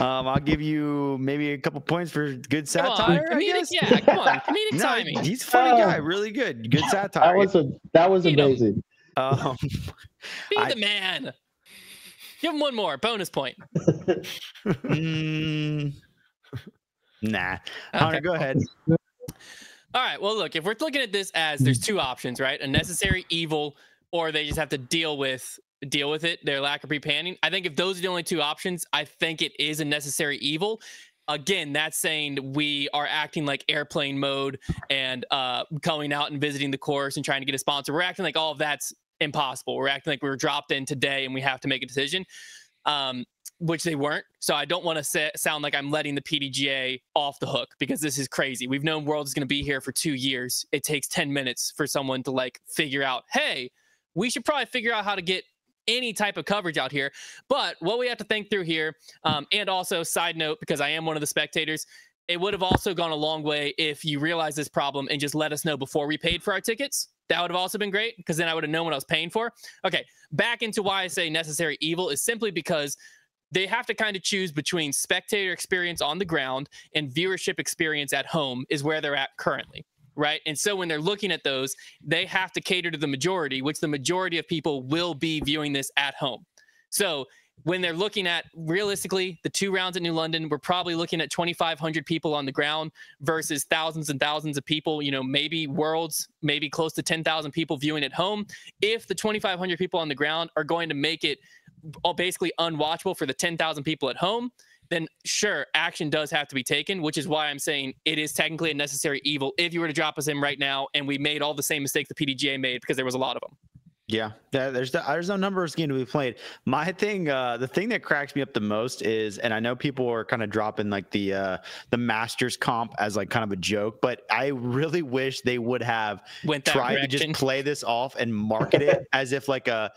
Um, I'll give you maybe a couple points for good satire. Come on, comedic, yeah, come on. Comedic no, timing. He's a funny uh, guy. Really good. Good satire. That was a, that was Beat amazing. Um, Be I, the man. Give him one more bonus point. mm, nah. Okay. Hunter, go ahead. All right. Well, look, if we're looking at this as there's two options, right? A necessary evil, or they just have to deal with deal with it, their lack of pre-planning. I think if those are the only two options, I think it is a necessary evil. Again, that's saying we are acting like airplane mode and uh, going out and visiting the course and trying to get a sponsor. We're acting like all of that's impossible. We're acting like we were dropped in today and we have to make a decision, um, which they weren't. So I don't want to sound like I'm letting the P D G A off the hook, because this is crazy. We've known Worlds is going to be here for two years. It takes ten minutes for someone to like figure out, hey, we should probably figure out how to get any type of coverage out here. But what we have to think through here, um, and also side note, because I am one of the spectators, it would have also gone a long way if you realize this problem and just let us know before we paid for our tickets. That would have also been great, because then I would have known what I was paying for. Okay, back into why I say necessary evil is simply because they have to kind of choose between spectator experience on the ground and viewership experience at home is where they're at currently. Right. And so when they're looking at those, they have to cater to the majority, which the majority of people will be viewing this at home. So when they're looking at realistically the two rounds at New London, we're probably looking at twenty-five hundred people on the ground versus thousands and thousands of people, you know, maybe Worlds, maybe close to ten thousand people viewing at home. If the twenty-five hundred people on the ground are going to make it all basically unwatchable for the ten thousand people at home, then sure, action does have to be taken, which is why I'm saying it is technically a necessary evil if you were to drop us in right now and we made all the same mistakes the P D G A made, because there was a lot of them. Yeah, there's there's no number of scheme to be played. My thing, uh, the thing that cracks me up the most is, and I know people are kind of dropping like the uh, the Masters comp as like kind of a joke, but I really wish they would have Went tried direction. to just play this off and market it as if like a...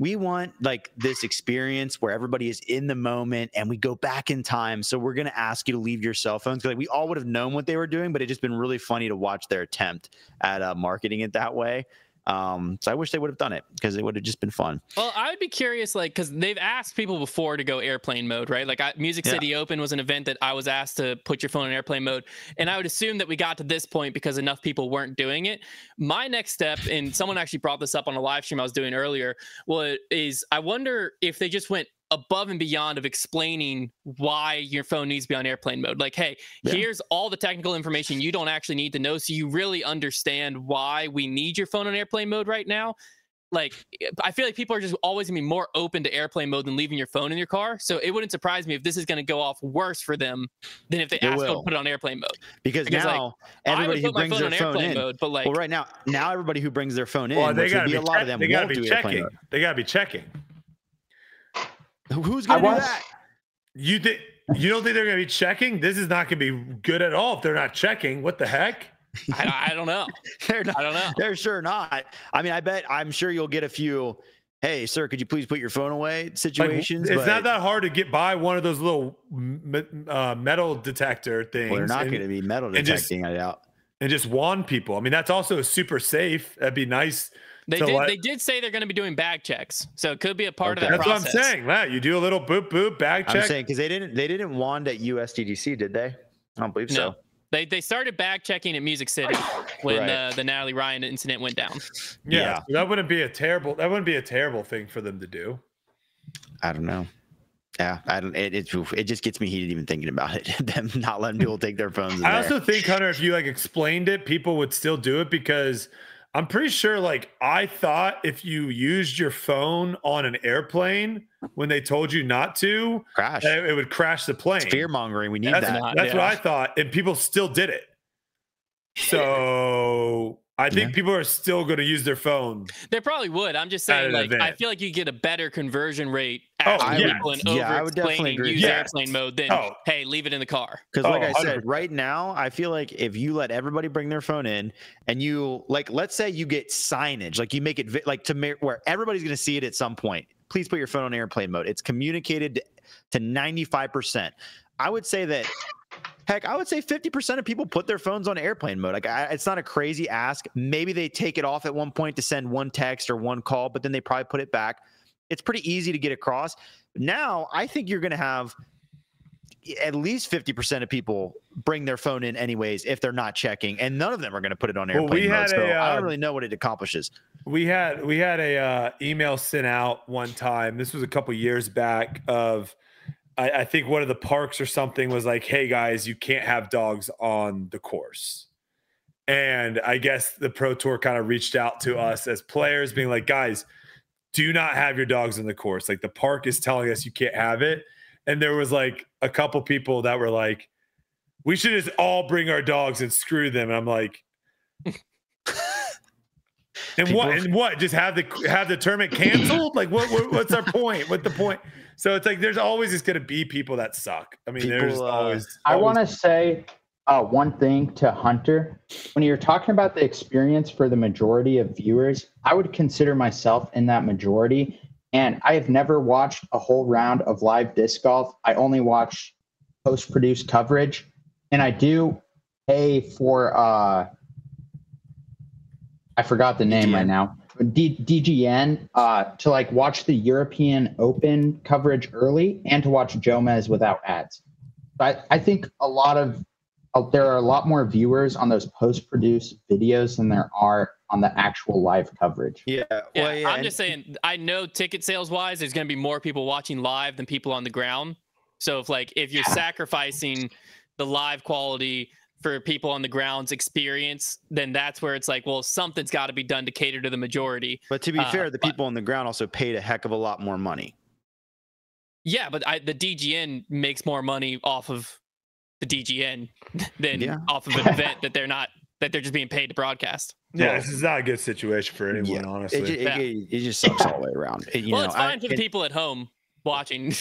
we want like this experience where everybody is in the moment and we go back in time. So we're going to ask you to leave your cell phones, because like, we all would have known what they were doing, but it just been really funny to watch their attempt at uh, marketing it that way. Um, so I wish they would have done it, because it would have just been fun. Well, I would be curious, like, because they've asked people before to go airplane mode, right? Like I, Music City yeah. Open was an event that I was asked to put your phone in airplane mode. And I would assume that we got to this point because enough people weren't doing it. My next step, and someone actually brought this up on a live stream I was doing earlier, was is I wonder if they just went above and beyond of explaining why your phone needs to be on airplane mode. Like, hey, yeah. here's all the technical information you don't actually need to know, so you really understand why we need your phone on airplane mode right now. Like, I feel like people are just always gonna be more open to airplane mode than leaving your phone in your car. So it wouldn't surprise me if this is going to go off worse for them than if they asked them to put it on airplane mode. Because, because now like, everybody who brings phone their phone in, mode, but like, well, right now, now everybody who brings their phone in, well, they gotta be, be a lot of them. They gotta be checking. They gotta be checking. Who's gonna do that? You did. You don't think they're gonna be checking? This is not gonna be good at all if they're not checking. What the heck? I, I don't know. They're not, I don't know. They're sure not. I mean, I bet. I'm sure you'll get a few. Hey, sir, could you please put your phone away? Situations. Like, it's but, not that hard to get by one of those little uh, metal detector things. Well, they're not and, gonna be metal detecting. Just, I doubt. And just wand people. I mean, that's also super safe. That'd be nice. They so did. What? They did say they're going to be doing bag checks, so it could be a part okay. of that. That's process. What I'm saying. Matt, you do a little boop boop bag check. I'm saying because they didn't. They didn't wand at U S D G C, did they? I don't believe no. so. They they started bag checking at Music City when right. uh, the Natalie Ryan incident went down. Yeah, yeah. So that wouldn't be a terrible. That wouldn't be a terrible thing for them to do. I don't know. Yeah, I don't. It it, it just gets me heated even thinking about it. Them not letting people take their phones. I there. also think, Hunter, if you like explained it, people would still do it, because I'm pretty sure, like, I thought if you used your phone on an airplane when they told you not to, crash. It, it would crash the plane. It's fear-mongering. We need that's, that. That's yeah. what I thought, and people still did it. So I think yeah. people are still going to use their phone. They probably would. I'm just saying, like, event. I feel like you get a better conversion rate oh, yes. when yeah, over explaining use yes. airplane mode than, oh. hey, leave it in the car. Because, oh, like I one hundred percent. Said, right now, I feel like if you let everybody bring their phone in and you, like, let's say you get signage, like you make it, like, to where everybody's going to see it at some point. Please put your phone on airplane mode. It's communicated to ninety-five percent. I would say that Heck, I would say fifty percent of people put their phones on airplane mode. Like, I, it's not a crazy ask. Maybe they take it off at one point to send one text or one call, but then they probably put it back. It's pretty easy to get across. Now, I think you're going to have at least fifty percent of people bring their phone in anyways if they're not checking, and none of them are going to put it on airplane well, we mode. Had so a, uh, I don't really know what it accomplishes. We had we had a uh, email sent out one time. This was a couple years back of I, I think one of the parks or something was like, "Hey guys, you can't have dogs on the course." And I guess the Pro Tour kind of reached out to us as players, being like, "Guys, do not have your dogs on the course. Like, the park is telling us you can't have it." And there was like a couple people that were like, we should just all bring our dogs and screw them. And I'm like, and people. what, and what, just have the, have the tournament canceled? Like, what, what, what's our point? What's the point? So it's like, there's always just going to be people that suck. I mean, people, there's uh, always, I want to say uh, one thing to Hunter, when you're talking about the experience for the majority of viewers, I would consider myself in that majority. And I have never watched a whole round of live disc golf. I only watch post-produced coverage. And I do pay for, uh, I forgot the name D G N right now, D DGN, uh, to like watch the European Open coverage early and to watch Jomez without ads. But I think a lot of, uh, there are a lot more viewers on those post-produced videos than there are on the actual live coverage. Yeah, well, yeah. I'm just saying, I know ticket sales wise, there's going to be more people watching live than people on the ground. So if like, if you're yeah. sacrificing the live quality for people on the ground's experience, then that's where it's like, well, something's got to be done to cater to the majority. But to be uh, fair, the but, people on the ground also paid a heck of a lot more money. Yeah, but I, the D G N makes more money off of the D G N than yeah. off of an event that they're not, that they're just being paid to broadcast. Yeah, well, this is not a good situation for anyone, yeah, honestly. It, it, yeah. it, it just sucks all the way around. It, you well, know, it's fine I, for the it, people at home watching.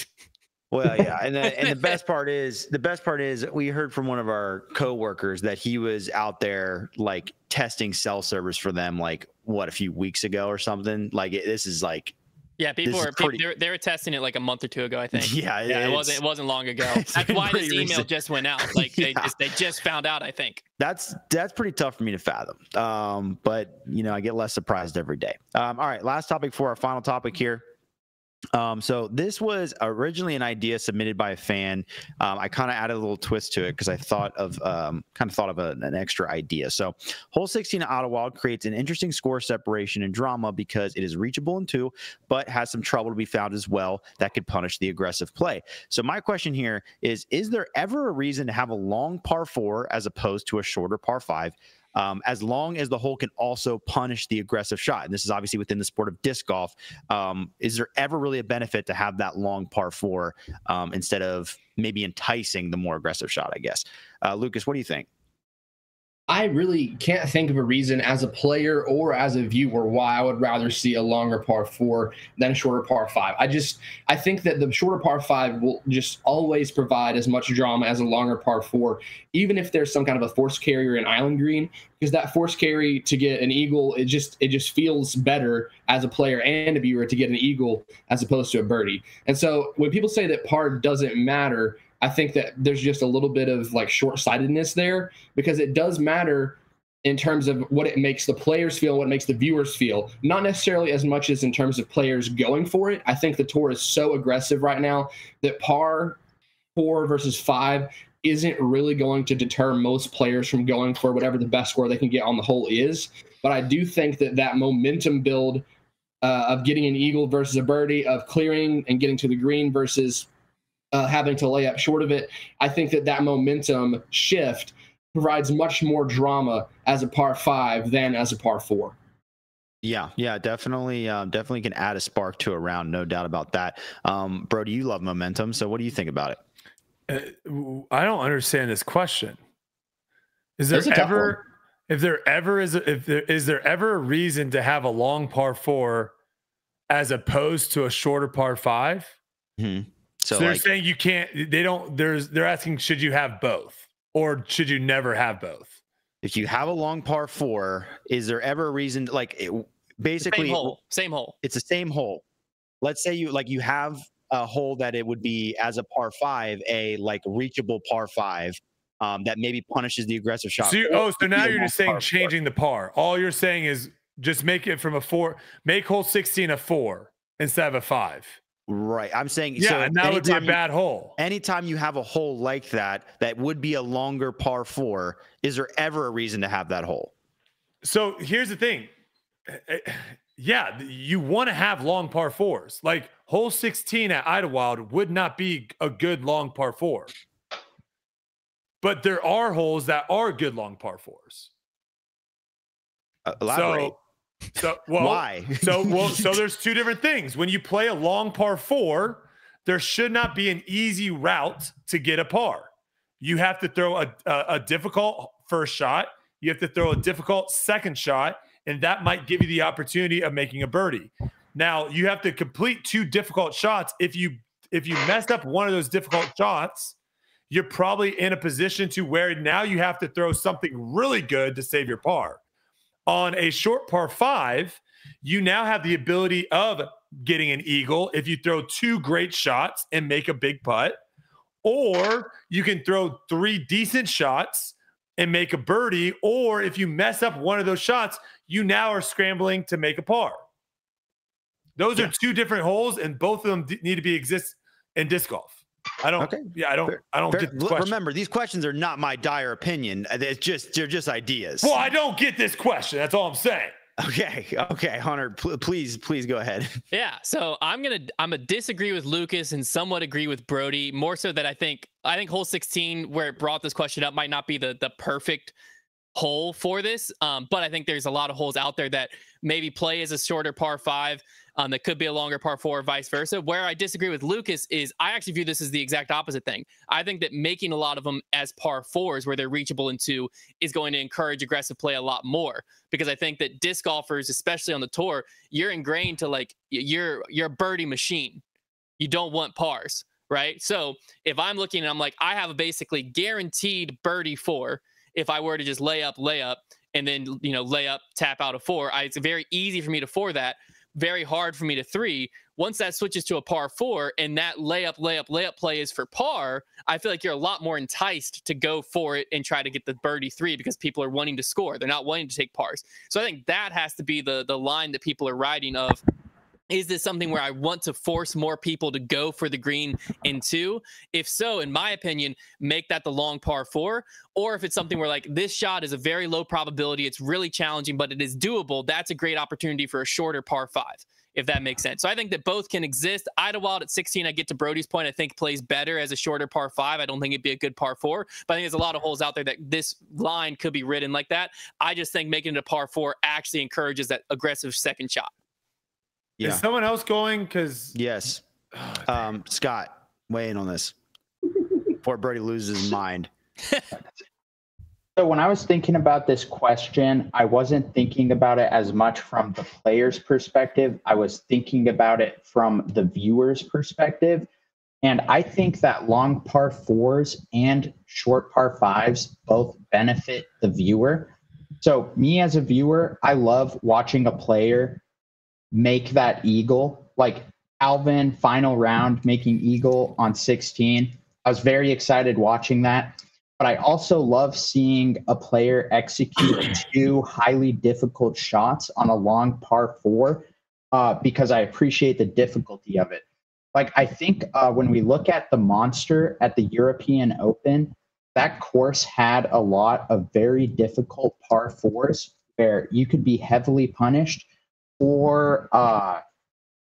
Well, yeah, and the, and the best part is, the best part is we heard from one of our coworkers that he was out there like testing cell servers for them, like what a few weeks ago or something. Like it, this is like, yeah, people are pretty, they, were, they were testing it like a month or two ago, I think. Yeah, it, yeah it wasn't it wasn't long ago. That's why this email recent. just went out. Like they yeah. just they just found out, I think. That's that's pretty tough for me to fathom. Um, but you know, I get less surprised every day. Um, all right, last topic for our final topic here. Um, so this was originally an idea submitted by a fan. Um, I kind of added a little twist to it because I thought of um, kind of thought of a, an extra idea. So hole sixteen at Ottawa creates an interesting score separation and drama because it is reachable in two, but has some trouble to be found as well that could punish the aggressive play. So my question here is, is there ever a reason to have a long par four as opposed to a shorter par five? Um, as long as the hole can also punish the aggressive shot. And this is obviously within the sport of disc golf. Um, is there ever really a benefit to have that long par four um, instead of maybe enticing the more aggressive shot, I guess? Uh, Lucas, what do you think? I really can't think of a reason as a player or as a viewer why I would rather see a longer par four than a shorter par five. I just, I think that the shorter par five will just always provide as much drama as a longer par four, even if there's some kind of a force carry or an island green, because that force carry to get an eagle, it just it just feels better as a player and a viewer to get an eagle as opposed to a birdie. And so when people say that par doesn't matter, I think that there's just a little bit of like short-sightedness there, because it does matter in terms of what it makes the players feel, what it makes the viewers feel, not necessarily as much as in terms of players going for it. I think the tour is so aggressive right now that par four versus five isn't really going to deter most players from going for whatever the best score they can get on the hole is. But I do think that that momentum build uh, of getting an eagle versus a birdie, of clearing and getting to the green versus Uh, having to lay up short of it, I think that that momentum shift provides much more drama as a par five than as a par four. Yeah, yeah, definitely, um, definitely can add a spark to a round, no doubt about that. Um, Brodie, you love momentum, so what do you think about it? Uh, I don't understand this question. Is there ever, if there ever is, a, if there is there ever a reason to have a long par four as opposed to a shorter par five? Mm-hmm. So, so they're like, saying you can't, they don't, there's, they're asking, should you have both or should you never have both? If you have a long par four, is there ever a reason, like it, basically same hole, same hole. It's the same hole. Let's say you, like you have a hole that it would be as a par five, a like reachable par five, um, that maybe punishes the aggressive shot. So oh, so now you're just saying changing the par. All you're saying is just make it from a four, make hole sixteen a four instead of a five. Right. I'm saying, yeah, so and that would be a bad you, hole. Anytime you have a hole like that, that would be a longer par four. Is there ever a reason to have that hole? So here's the thing. Yeah, you want to have long par fours. Like hole sixteen at Idlewild would not be a good long par four. But there are holes that are good long par fours. Uh, elaborate. So, So well, why? so well, so there's two different things. When you play a long par four, there should not be an easy route to get a par. You have to throw a, a, a difficult first shot. You have to throw a difficult second shot, and that might give you the opportunity of making a birdie. Now you have to complete two difficult shots. If you if you mess up one of those difficult shots, you're probably in a position to where now you have to throw something really good to save your par. On a short par five, you now have the ability of getting an eagle if you throw two great shots and make a big putt, or you can throw three decent shots and make a birdie, or if you mess up one of those shots, you now are scrambling to make a par. Those yeah. are two different holes, and both of them need to be exist in disc golf. I don't. Okay. Yeah, I don't. Fair, I don't fair. get. This Remember, these questions are not my dire opinion. It's just they're just ideas. Well, I don't get this question. That's all I'm saying. Okay. Okay, Hunter, pl please, please go ahead. Yeah. So I'm gonna I'm gonna disagree with Lucas and somewhat agree with Brodie. More so that I think I think hole sixteen, where it brought this question up, might not be the the perfect hole for this. Um, but I think there's a lot of holes out there that maybe play as a shorter par five. Um, that could be a longer par four, vice versa. Where I disagree with Lucas is I actually view this as the exact opposite thing. I think that making a lot of them as par fours where they're reachable in two is going to encourage aggressive play a lot more, because I think that disc golfers, especially on the tour, you're ingrained to like you're you're a birdie machine. You don't want pars, right? So if I'm looking and I'm like, I have a basically guaranteed birdie four if I were to just lay up, lay up, and then you know lay up, tap out a four. I, it's very easy for me to four that. Very hard for me to three. Once that switches to a par four and that layup, layup, layup play is for par, I feel like you're a lot more enticed to go for it and try to get the birdie three because people are wanting to score. They're not wanting to take pars. So I think that has to be the, the line that people are riding of, is this something where I want to force more people to go for the green in two? If so, in my opinion, make that the long par four. Or if it's something where like this shot is a very low probability, it's really challenging, but it is doable, that's a great opportunity for a shorter par five, if that makes sense. So I think that both can exist. Idlewild at sixteen, I get to Brodie's point, I think plays better as a shorter par five. I don't think it'd be a good par four, but I think there's a lot of holes out there that this line could be ridden like that. I just think making it a par four actually encourages that aggressive second shot. Yeah. Is someone else going? Because yes, oh, um, Scott, weigh in on this before Brodie loses his mind. So when I was thinking about this question, I wasn't thinking about it as much from the player's perspective. I was thinking about it from the viewer's perspective, and I think that long par fours and short par fives both benefit the viewer. So me as a viewer, I love watching a player make that eagle, like Alvin final round making eagle on sixteen. I was very excited watching that, but I also love seeing a player execute two highly difficult shots on a long par four uh, because I appreciate the difficulty of it. Like I think uh, when we look at the monster at the European Open, that course had a lot of very difficult par fours where you could be heavily punished, or uh,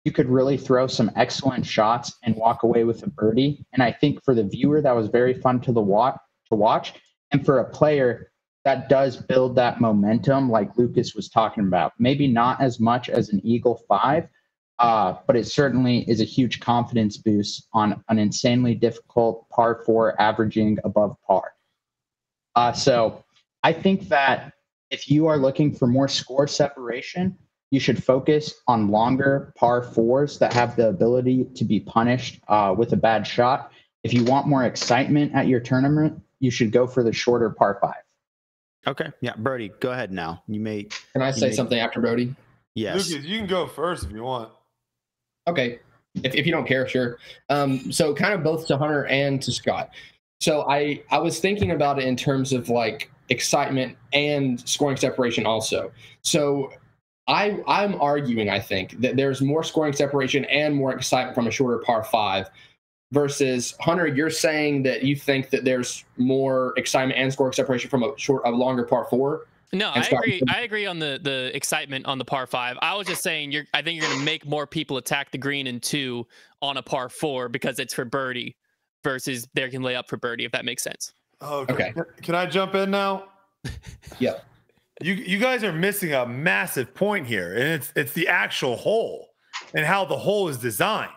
you could really throw some excellent shots and walk away with a birdie. And I think for the viewer, that was very fun to the watch, to watch. And for a player, that does build that momentum like Lucas was talking about. Maybe not as much as an eagle five, uh, but it certainly is a huge confidence boost on an insanely difficult par four averaging above par. Uh, so I think that if you are looking for more score separation, you should focus on longer par fours that have the ability to be punished uh, with a bad shot. If you want more excitement at your tournament, you should go for the shorter par five. Okay. Yeah. Brodie, go ahead now. You may. Can I say may... something after Brodie? Yes. Lucas, you can go first if you want. Okay. If, if you don't care, sure. Um, so kind of both to Hunter and to Scott. So I, I was thinking about it in terms of like excitement and scoring separation also. So I, I'm arguing, I think, that there's more scoring separation and more excitement from a shorter par five versus, Hunter, you're saying that you think that there's more excitement and scoring separation from a short, a longer par four? No, I agree. I agree on the, the excitement on the par five. I was just saying, you're, I think you're going to make more people attack the green in two on a par four because it's for birdie versus they can lay up for birdie, if that makes sense. Oh, okay. Can, can I jump in now? Yeah. You you guys are missing a massive point here, and it's it's the actual hole and how the hole is designed.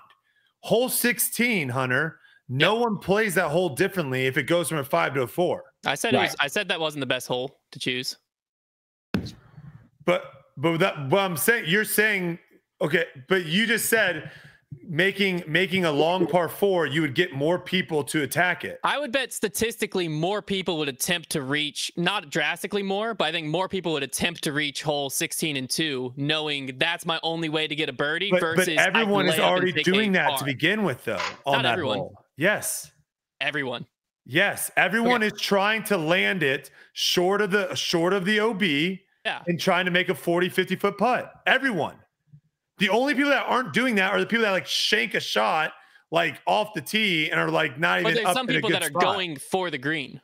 Hole sixteen, Hunter. No one plays that hole differently if it goes from a five to a four. I said right. it was, I said that wasn't the best hole to choose. But but that but I'm saying you're saying okay, but you just said making making a long par four, you would get more people to attack it. I would bet statistically more people would attempt to reach, not drastically more, but I think more people would attempt to reach hole sixteen and two, knowing that's my only way to get a birdie. But, versus but everyone is already doing that par. to begin with, though. On not that everyone. Hole. Yes. Everyone. Yes, everyone okay. is trying to land it short of the short of the O B. Yeah. And trying to make a forty, fifty foot putt. Everyone. The only people that aren't doing that are the people that like shank a shot like off the tee and are like not even. But there's up some people that are spot. going for the green.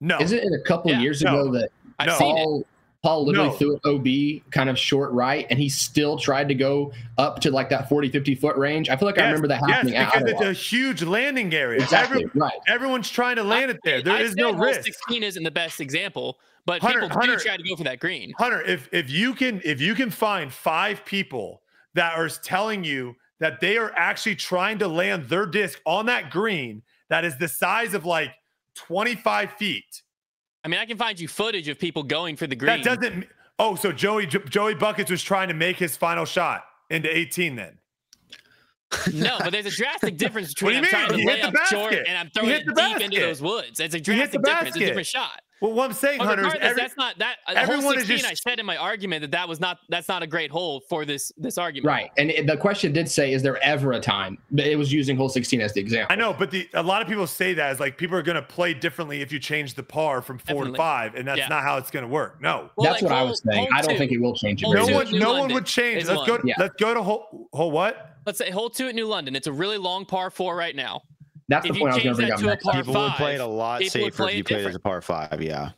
No, is it in a couple yeah. years no. ago that I've Paul, seen it. Paul literally no. threw an O B kind of short right, and he still tried to go up to like that forty, fifty foot range? I feel like yes. I remember that happening. Yes, because it's a huge landing area. Exactly. Every, right. Everyone's trying to land I, it there. There I is no risk. sixteen isn't the best example. But Hunter, people do Hunter, try to go for that green. Hunter, if if you can if you can find five people that are telling you that they are actually trying to land their disc on that green that is the size of like twenty-five feet. I mean, I can find you footage of people going for the green. That doesn't. Oh, so Joey Joey Buckets was trying to make his final shot into eighteen then. No, but there's a drastic difference between I'm mean? trying to you lay up short and I'm throwing it deep basket. into those woods. It's a drastic difference. It's a different shot. Well, what I'm saying, Hunter, is every, that's not that. Everyone is just. I said in my argument that that was not. That's not a great hole for this this argument. Right, and it, the question did say, "Is there ever a time?" But it was using hole sixteen as the example. I know, but the a lot of people say that as like people are going to play differently if you change the par from four Definitely. to five, and that's yeah. not how it's going to work. No, well, that's like, what hole, I was saying. I don't two. think it will change. It no much. one, New no London one would change. Let's go. To, yeah. Let's go to hole hole what? Let's say hole two at New London. It's a really long par four right now. That's if the point I was going to bring up. People five, would play it a lot safer if you played it as a par five, yeah.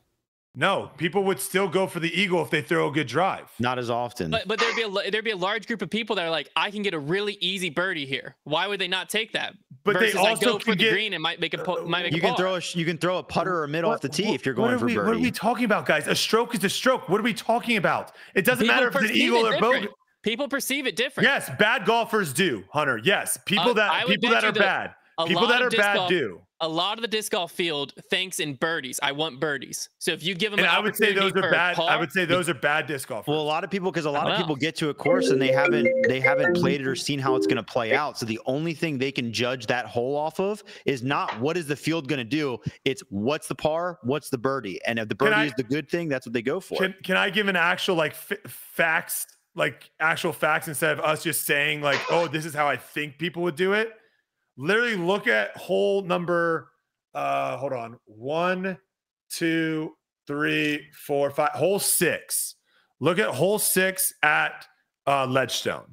No, people would still go for the eagle if they throw a good drive. Not as often. But, but there'd, be a, there'd be a large group of people that are like, I can get a really easy birdie here. Why would they not take that? But Versus they also I go for get, the green and might make a might make you a can par. throw a You can throw a putter or mid what, off the tee what, if you're going for we, birdie. What are we talking about, guys? A stroke is a stroke. What are we talking about? It doesn't people matter if it's an eagle or bogey. People perceive it different. Yes, bad golfers do, Hunter. Yes, people that people that are bad. A people that are bad golf, do. A lot of the disc golf field thinks in birdies. I want birdies. So if you give them, and an I would say those are bad. Par, I would say those are bad disc golf. Well, a lot of people, because a lot of know. people get to a course and they haven't they haven't played it or seen how it's going to play out. So the only thing they can judge that hole off of is not what is the field going to do. It's what's the par, what's the birdie, and if the birdie I, is the good thing, that's what they go for. Can, can I give an actual like f facts, like actual facts, instead of us just saying like, oh, this is how I think people would do it? Literally look at hole number, uh, hold on, one, two, three, four, five, hole six. Look at hole six at uh, Ledgestone.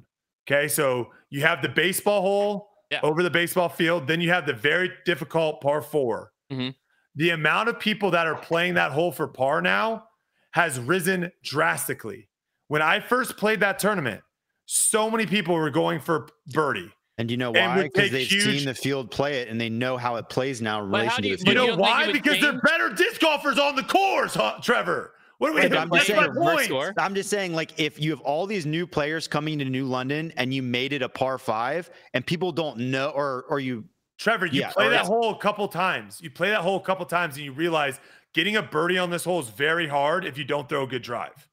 Okay, so you have the baseball hole yeah. over the baseball field. Then you have the very difficult par four. Mm-hmm. The amount of people that are playing that hole for par now has risen drastically. When I first played that tournament, so many people were going for birdie. And you know why? Because they've huge... seen the field play it, and they know how it plays now. In relation you, to the field. You know why? Because change? they're better disc golfers on the course, huh, Trevor. What are we? Wait, I'm, just saying, point. I'm just saying, like, if you have all these new players coming to New London, and you made it a par five, and people don't know, or or you, Trevor, you yeah, play that hole a couple times. You play that hole a couple times, and you realize getting a birdie on this hole is very hard if you don't throw a good drive.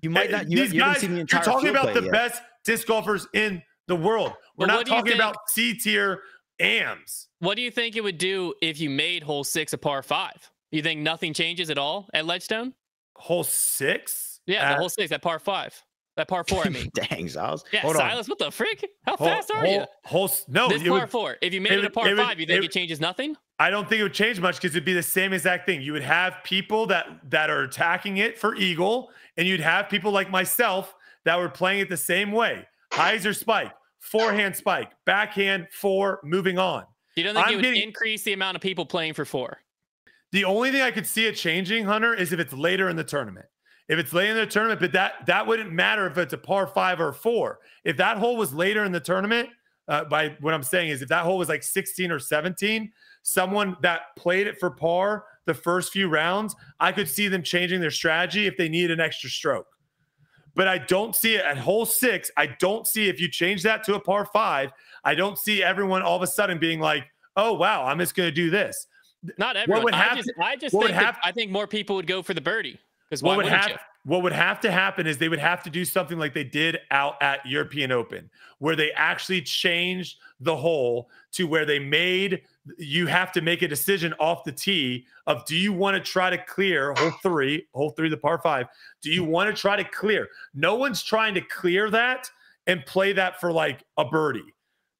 You might not. You, these you guys, seen the you're talking about the yet. best disc golfers in the world. We're well, not talking think, about C-tier A Ms. What do you think it would do if you made hole six a par five? You think nothing changes at all at Ledgestone? Hole six? Yeah, at... the hole six, that par five. That par four, I mean. Dang, Silas. Yeah, Hold Silas, on. what the frick? How hole, fast are hole, you? Hole, no, this par would, four. If you made it, it a par would, five, you think it, it changes nothing? I don't think it would change much because it'd be the same exact thing. You would have people that that are attacking it for eagle, and you'd have people like myself that were playing it the same way. Hyzer spike, forehand spike, backhand four, moving on. You don't think I'm it would getting, increase the amount of people playing for four? The only thing I could see it changing, Hunter, is if it's later in the tournament. If it's late in the tournament, but that that wouldn't matter if it's a par five or a four. If that hole was later in the tournament, uh, by what I'm saying is if that hole was like sixteen or seventeen, someone that played it for par the first few rounds, I could see them changing their strategy if they need an extra stroke. But I don't see it at hole six. I don't see if you change that to a par five, I don't see everyone all of a sudden being like, oh, wow, I'm just going to do this. Not everyone. What would I just, I just what think would I think more people would go for the birdie. What would, have, what would have to happen is they would have to do something like they did out at European Open, where they actually changed the hole to where they made you have to make a decision off the tee of, do you want to try to clear hole three, hole three, the par five? Do you want to try to clear? No one's trying to clear that and play that for like a birdie.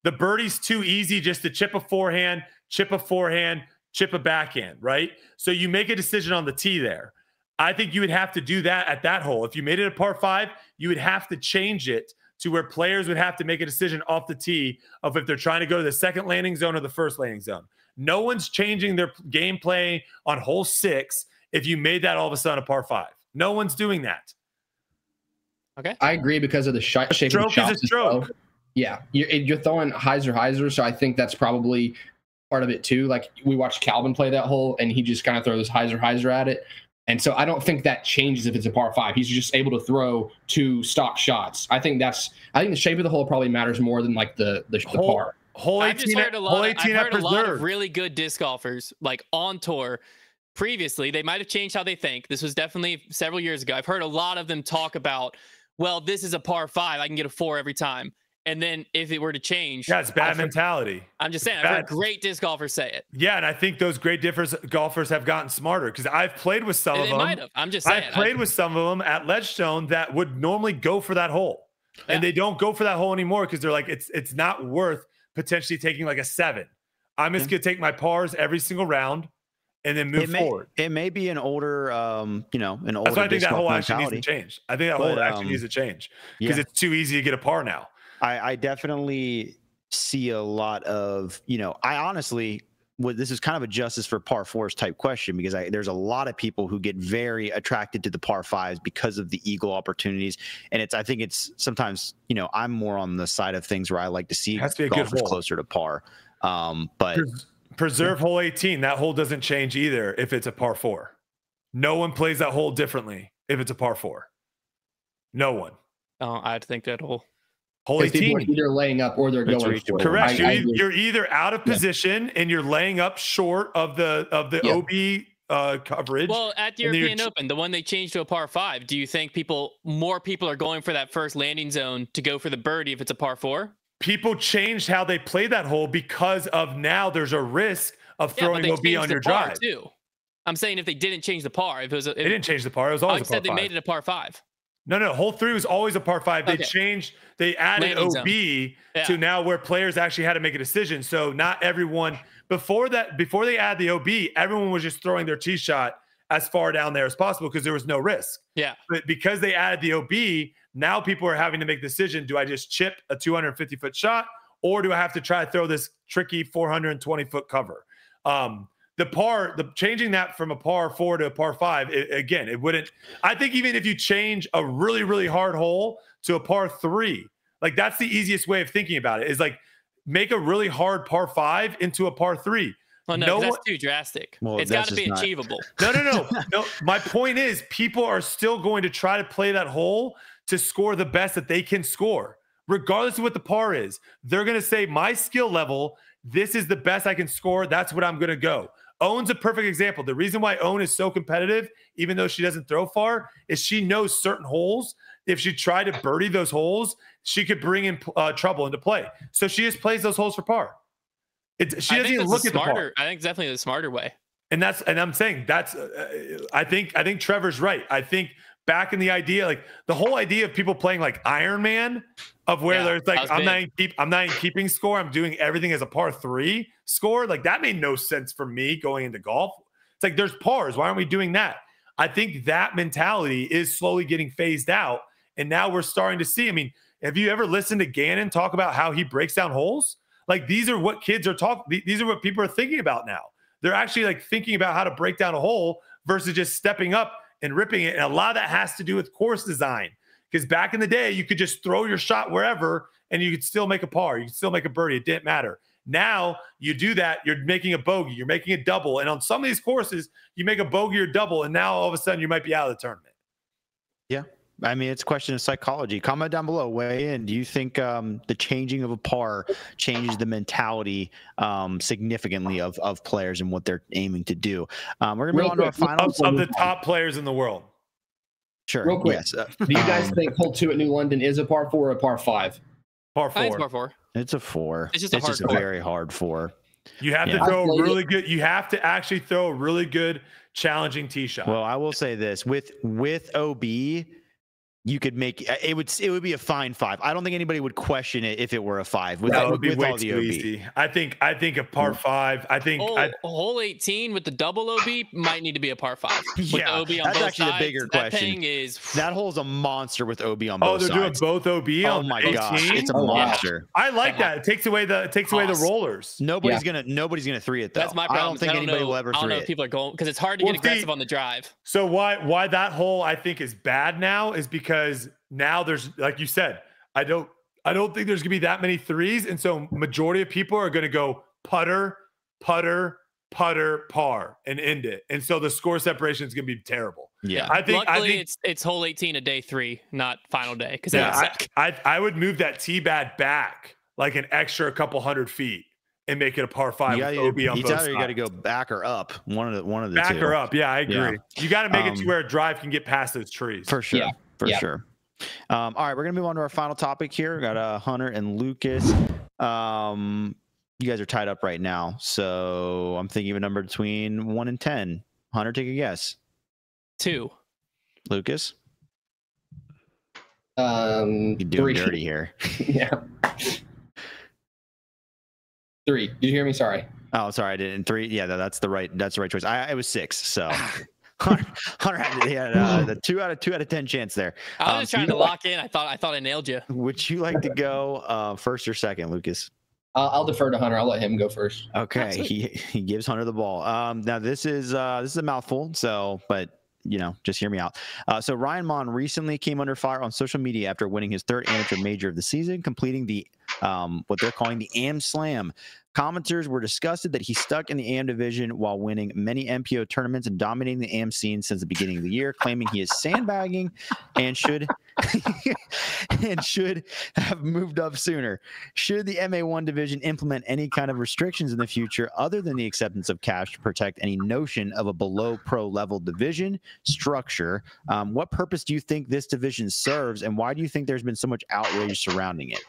The birdie's too easy just to chip a forehand, chip a forehand, chip a backhand, right? So you make a decision on the tee there. I think you would have to do that at that hole. If you made it a par five, you would have to change it to where players would have to make a decision off the tee of if they're trying to go to the second landing zone or the first landing zone. No one's changing their game play on hole six if you made that all of a sudden a par five. No one's doing that. Okay. I agree because of the shape of the stroke. Stroke is a stroke. Yeah. You're, you're throwing hyzer, hyzer, so I think that's probably part of it too. Like we watched Calvin play that hole, and he just kind of throws hyzer, hyzer at it. And so I don't think that changes if it's a par five. He's just able to throw two stock shots. I think that's. I think the shape of the hole probably matters more than like the the, the whole, par. Whole eighteen. I've just heard a lot. Whole eighteen. I've heard a lot of really good disc golfers like on tour. Previously, they might have changed how they think. This was definitely several years ago. I've heard a lot of them talk about, well, this is a par five. I can get a four every time. And then if it were to change, yeah, it's bad I've mentality. Heard, I'm just saying, I've heard great disc golfers say it. Yeah, and I think those great differs, golfers have gotten smarter because I've played with some it, of them. It might have. I'm just saying. I've played I've, with some of them at Ledgestone that would normally go for that hole, yeah. And they don't go for that hole anymore because they're like, it's it's not worth potentially taking like a seven. I'm just mm-hmm. gonna take my pars every single round, and then move it may, forward. It may be an older, um, you know, an older. That's why I think that hole actually needs to change. I think that but, hole actually um, needs to change because yeah. it's too easy to get a par now. I, I definitely see a lot of, you know, I honestly, would, this is kind of a justice for par fours type question because I, there's a lot of people who get very attracted to the par fives because of the eagle opportunities. And it's, I think it's sometimes, you know, I'm more on the side of things where I like to see to golfers closer to par. Um, but Pres preserve yeah. hole eighteen, that hole doesn't change either if it's a par four. No one plays that hole differently if it's a par four. No one. Oh, I'd think that hole. Hole eighteen. People are either laying up or they're That's going for it. Correct. I, you're, I you're either out of position yeah. and you're laying up short of the of the yeah. O B uh, coverage. Well, at the European Open, the one they changed to a par five, do you think people more people are going for that first landing zone to go for the birdie if it's a par four? People changed how they play that hole because of now there's a risk of throwing yeah, O B on your drive. Too. I'm saying if they didn't change the par, if it was a, if, they didn't change the par. It was always I said a par they five. Made it a par five. No, no, hole three was always a par five. They okay. changed, they added landing O B yeah. to now where players actually had to make a decision. So not everyone, before that, before they add the O B, everyone was just throwing their tee shot as far down there as possible because there was no risk. Yeah. But because they added the O B, now people are having to make the decision, do I just chip a two hundred fifty foot shot or do I have to try to throw this tricky four hundred twenty foot cover? Um, The par, the changing that from a par four to a par five, it, again, it wouldn't. I think even if you change a really, really hard hole to a par three, like that's the easiest way of thinking about it is like make a really hard par five into a par three. Well, no, no that's one, too drastic. Well, it's got to be achievable. No, no, no, no. My point is people are still going to try to play that hole to score the best that they can score. Regardless of what the par is, they're going to say my skill level, this is the best I can score. That's what I'm going to go. Owen's a perfect example. The reason why Owen is so competitive, even though she doesn't throw far, is she knows certain holes. If she tried to birdie those holes, she could bring in uh, trouble into play. So she just plays those holes for par. It, she doesn't even look at the par. I think it's definitely the smarter way. And that's, and I'm saying that's, uh, I think, I think Trevor's right. I think back in the idea, like the whole idea of people playing like Iron Man, of where yeah, there's like I'm big. not in keep I'm not in keeping score. I'm doing everything as a par three score. Like that made no sense for me going into golf. It's like there's pars. Why aren't we doing that? I think that mentality is slowly getting phased out, and now we're starting to see. I mean, have you ever listened to Gannon talk about how he breaks down holes? Like these are what kids are talking. These are what people are thinking about now. They're actually like thinking about how to break down a hole versus just stepping up and ripping it. And a lot of that has to do with course design, because back in the day, you could just throw your shot wherever and you could still make a par. You could still make a birdie. It didn't matter. Now you do that, you're making a bogey, you're making a double. And on some of these courses, you make a bogey or double, and now all of a sudden you might be out of the tournament. Yeah. I mean, it's a question of psychology. Comment down below, weigh in. Do you think um, the changing of a par changes the mentality um, significantly of, of players and what they're aiming to do? Um, we're going to move on to our finals. Of the top players in the world. Sure. Real quick, yes. Do you guys think hole two at New London is a par four or a par five? Par four. It's, par four. It's a four. It's just a, it's hard just a very hard four. You have yeah. to throw a really good. You have to actually throw a really good, challenging tee shot. Well, I will say this with with O B, you could make it would it would be a fine five. I don't think anybody would question it if it were a five. With, no, with, with all the O B, easy. I think I think a par five. I think oh, I, hole eighteen with the double O B might need to be a par five. With yeah, O B on that's both actually sides. The bigger that question. Is that hole's a monster with O B on both sides. Oh, they're sides. doing both O B. Oh on my eighteen? Gosh, it's a monster. Yeah. I like that. It takes away the it takes away the rollers. Nobody's yeah. gonna nobody's gonna three it though. That's my problem. I don't think I don't anybody know, will ever three it. I don't know if people are going because it's hard to well, get aggressive see, on the drive. So why why that hole I think is bad now is because. Because now there's, like you said, I don't, I don't think there's gonna be that many threes, and so majority of people are gonna go putter, putter, putter, par, and end it. And so the score separation is gonna be terrible. Yeah, I think. Luckily, I think, it's it's hole eighteen a day three, not final day. Because yeah, I, I I would move that tee bad back like an extra couple hundred feet and make it a par five. Yeah, you, you, you got to go back or up. One of the one of the back two. or up. Yeah, I agree. Yeah. You got to make um, it to where a drive can get past those trees for sure. Yeah. For yep. sure. Um, all right, we're gonna move on to our final topic here. We got uh, Hunter and Lucas. Um, you guys are tied up right now, so I'm thinking of a number between one and ten. Hunter, take a guess. Two. Lucas. Um, You're doing three. dirty here. yeah. Three. Did you hear me? Sorry. Oh, sorry, I didn't. Three. Yeah, that's the right. That's the right choice. I, I was six. So. Hunter, Hunter had, had uh, the two out of two out of ten chance there. I was um, just trying to lock in. I thought I thought I nailed you. Would you like to go uh, first or second, Lucas? Uh, I'll defer to Hunter. I'll let him go first. Okay, he he gives Hunter the ball. Um, now this is uh, this is a mouthful. So, but you know, just hear me out. Uh, so Ryan Mon recently came under fire on social media after winning his third amateur major of the season, completing the um, what they're calling the A M Slam. Commenters were disgusted that he stuck in the A M division while winning many M P O tournaments and dominating the A M scene since the beginning of the year, claiming he is sandbagging and should and should have moved up sooner. Should the M A one division implement any kind of restrictions in the future other than the acceptance of cash to protect any notion of a below pro level division structure? Um, what purpose do you think this division serves, and why do you think there's been so much outrage surrounding it?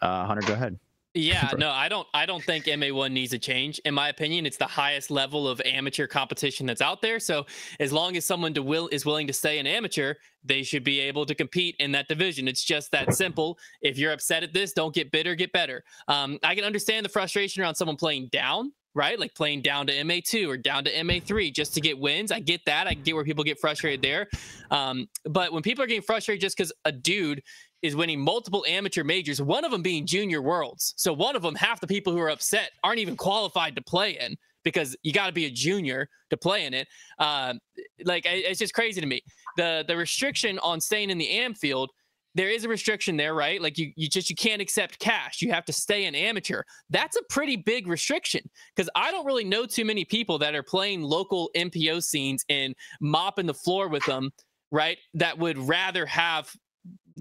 Uh, Hunter, go ahead. Yeah, no, I don't I don't think M A one needs a change. In my opinion, it's the highest level of amateur competition that's out there. So as long as someone to will, is willing to stay an amateur, they should be able to compete in that division. It's just that simple. If you're upset at this, don't get bitter, get better. Um, I can understand the frustration around someone playing down, right? Like playing down to M A two or down to M A three just to get wins. I get that. I get where people get frustrated there. Um, but when people are getting frustrated just because a dude is winning multiple amateur majors, one of them being junior worlds. So one of them, half the people who are upset aren't even qualified to play in, because you got to be a junior to play in it. Um, like, it's just crazy to me. The the restriction on staying in the A M field, there is a restriction there, right? Like you, you just, you can't accept cash. You have to stay an amateur. That's a pretty big restriction, because I don't really know too many people that are playing local M P O scenes and mopping the floor with them, right? That would rather have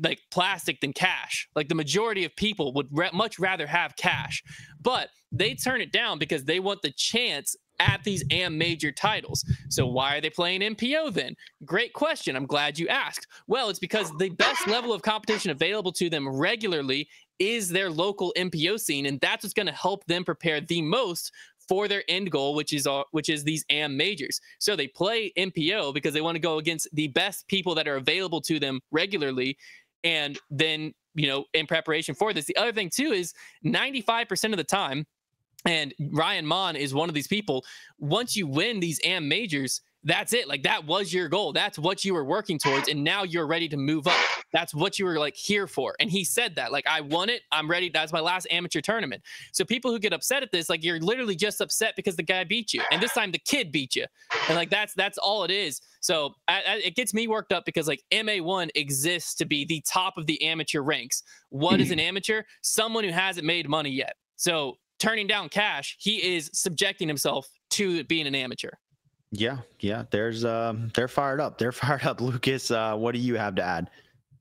like plastic than cash. Like the majority of people would re much rather have cash, but they turn it down because they want the chance at these A M major titles. So why are they playing M P O then? Great question. I'm glad you asked. Well, it's because the best level of competition available to them regularly is their local M P O scene, and that's what's going to help them prepare the most for their end goal, which is all, which is these A M majors. So they play M P O because they want to go against the best people that are available to them regularly, and then, you know, in preparation for this. The other thing too is ninety-five percent of the time, and Ryan Mon is one of these people, once you win these A M majors, that's it. Like, that was your goal. That's what you were working towards. And now you're ready to move up. That's what you were, like, here for. And he said that, like, I won it. I'm ready. That's my last amateur tournament. So people who get upset at this, like, you're literally just upset because the guy beat you. And this time the kid beat you. And, like, that's, that's all it is. So I, I, it gets me worked up because, like, M A one exists to be the top of the amateur ranks. What is an amateur? Someone who hasn't made money yet. So turning down cash, he is subjecting himself to being an amateur. Yeah. Yeah. There's, um, they're fired up. They're fired up. Lucas, uh, what do you have to add?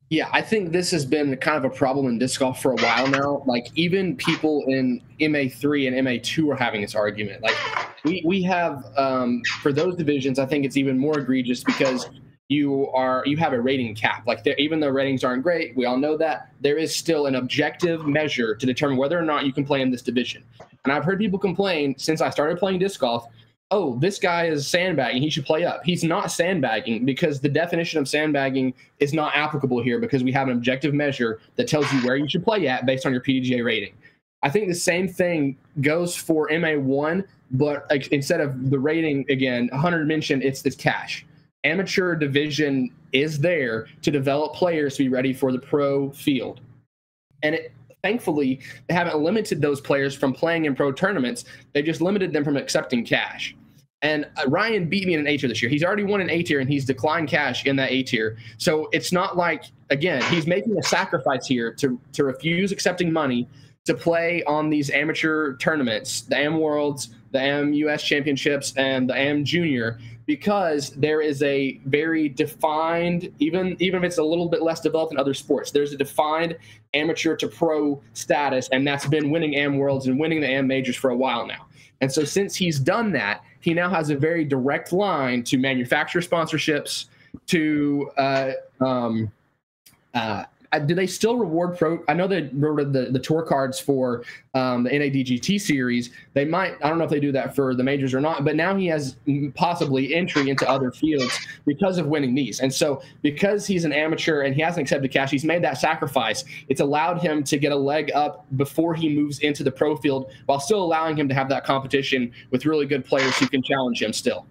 Yeah, I think this has been kind of a problem in disc golf for a while now. Like, even people in M A three and M A two are having this argument. Like, we, we have, um, for those divisions, I think it's even more egregious because you are, you have a rating cap. Like, even though ratings aren't great, we all know that, there is still an objective measure to determine whether or not you can play in this division. And I've heard people complain since I started playing disc golf, oh, this guy is sandbagging, he should play up. He's not sandbagging, because the definition of sandbagging is not applicable here, because we have an objective measure that tells you where you should play at based on your P D G A rating. I think the same thing goes for M A one, but like, instead of the rating, again, Hunter mentioned it's this cash. Amateur division is there to develop players to be ready for the pro field. And it, thankfully, they haven't limited those players from playing in pro tournaments. They just limited them from accepting cash. And Ryan beat me in an A tier this year. He's already won an A tier, and he's declined cash in that A tier. So it's not like, again, he's making a sacrifice here to, to refuse accepting money to play on these amateur tournaments, the A M Worlds, the A M U S Championships, and the A M Junior, because there is a very defined, even, even if it's a little bit less developed in other sports, there's a defined amateur to pro status, and that's been winning A M Worlds and winning the A M Majors for a while now. And so since he's done that, he now has a very direct line to manufacturer sponsorships, to uh, um, uh, do they still reward pro? I know they rewarded the, the tour cards for um, the N A D G T series. They might, I don't know if they do that for the majors or not, but now he has possibly entry into other fields because of winning these. And so because he's an amateur and he hasn't accepted cash, he's made that sacrifice. It's allowed him to get a leg up before he moves into the pro field, while still allowing him to have that competition with really good players who can challenge him still.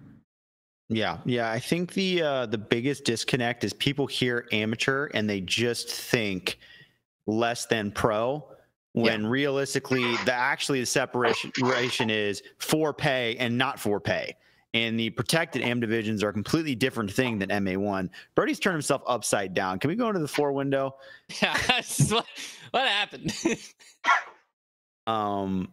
Yeah, yeah, I think the uh, the biggest disconnect is people hear amateur and they just think less than pro, when yeah. realistically, the actually the separation is for pay and not for pay. And the protected A M divisions are a completely different thing than M A one. Brodie's turned himself upside down. Can we go into the floor window? Yeah, what, what happened? um.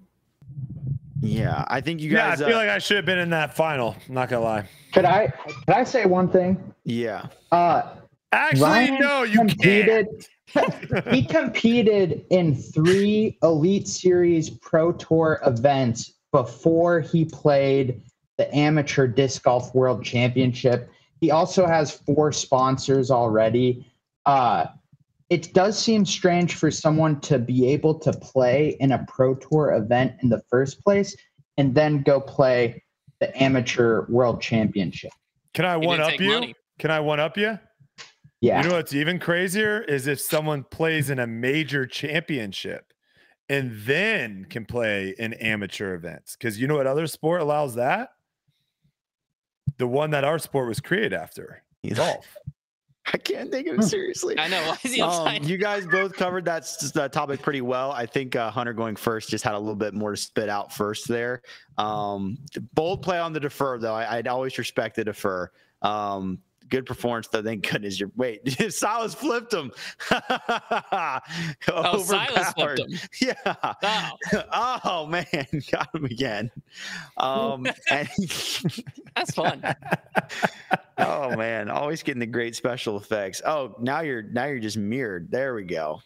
Yeah, I think you guys. Yeah, I feel uh, like I should have been in that final. I'm not gonna lie. Could I? Could I say one thing? Yeah. Uh, actually, Ryan no. You competed, can't. He competed in three Elite Series Pro Tour events before he played the Amateur Disc Golf World Championship. He also has four sponsors already. Uh, It does seem strange for someone to be able to play in a Pro Tour event in the first place and then go play the Amateur World Championship. Can I one-up you? Money. Can I one-up you? Yeah. You know what's even crazier is if someone plays in a major championship and then can play in amateur events. Because you know what other sport allows that? The one that our sport was created after, golf. I can't take it seriously. I know. Why is he um, you guys both covered that, that topic pretty well. I think uh, Hunter going first just had a little bit more to spit out first there. Um, bold play on the defer, though. I, I'd always respect the defer. Um, good performance, though. Thank goodness you're – wait, Silas flipped him. oh, Silas flipped him. Yeah. Wow. Oh, man. Got him again. Um, and that's fun. Oh man, always getting the great special effects. Oh, now you're now you're just mirrored. There we go.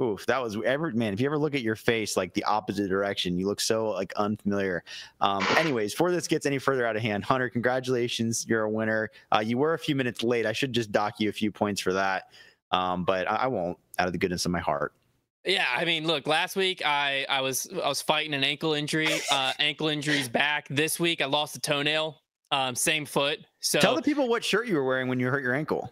Oof, that was ever man. If you ever look at your face like the opposite direction, you look so like unfamiliar. Um, anyways, before this gets any further out of hand, Hunter, congratulations, you're a winner. Uh, you were a few minutes late. I should just dock you a few points for that, um, but I, I won't. Out of the goodness of my heart. Yeah, I mean, look, last week I, I was I was fighting an ankle injury. Uh, ankle injury's back. This week I lost a toenail. Um, same foot. So tell the people what shirt you were wearing when you hurt your ankle.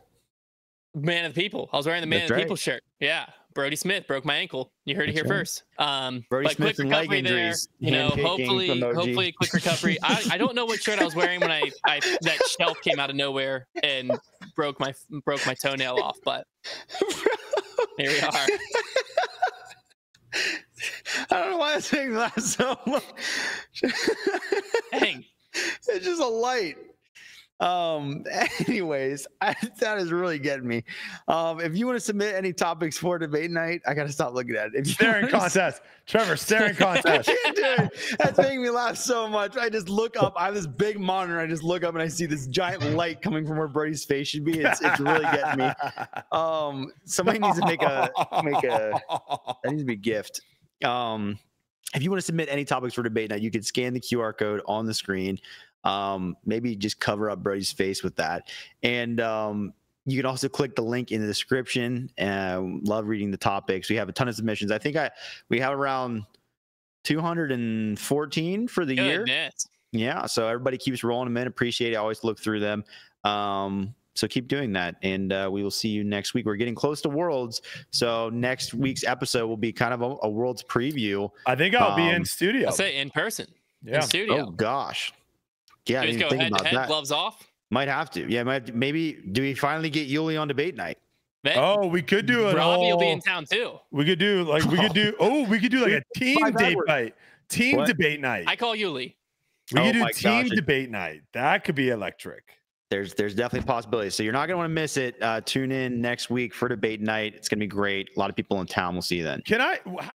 Man of the people. I was wearing the man That's of the right. people shirt. Yeah. Brodie Smith broke my ankle. You heard That's it here right. first. Um, Brodie but Smith quick recovery leg injuries, there. You know, hopefully, hopefully a quick recovery. I, I don't know what shirt I was wearing when I, I that shelf came out of nowhere and broke my broke my toenail off. But here we are. I don't know why this thing lasts so long. Dang. It's just a light. Um, anyways, I, that is really getting me. Um, if you want to submit any topics for debate night, I gotta stop looking at it. If staring contest, Trevor, staring contest. I can't do it. That's making me laugh so much. I just look up. I have this big monitor. I just look up and I see this giant light coming from where Brodie's face should be. It's, it's really getting me. Um, somebody needs to make a make a. That needs to be a gift. Um, if you want to submit any topics for debate night, you can scan the Q R code on the screen. Um, maybe just cover up Brodie's face with that. And, um, you can also click the link in the description. And love reading the topics. We have a ton of submissions. I think I, we have around two hundred fourteen for the Good year. Dance. Yeah. So everybody keeps rolling them in. Appreciate it. I always look through them. Um, So keep doing that, and uh, we will see you next week. We're getting close to Worlds, so next week's episode will be kind of a, a Worlds preview. I think I'll um, be in studio. I'll say in person. Yeah. In studio. Oh, gosh. Yeah, I didn't go think head about to head, that. Gloves off? Might have to. Yeah, might, maybe do we finally get Yuli on debate night? Man. Oh, we could do it. Robbie will be in town, too. We could do, like, we could do, oh, we could do, like, a team debate night. Team what? debate night. I call Yuli. We oh, could do team gosh. debate night. That could be electric. There's there's definitely possibilities. So you're not going to want to miss it. Uh, tune in next week for debate night. It's going to be great. A lot of people in town. We'll see you then. Can I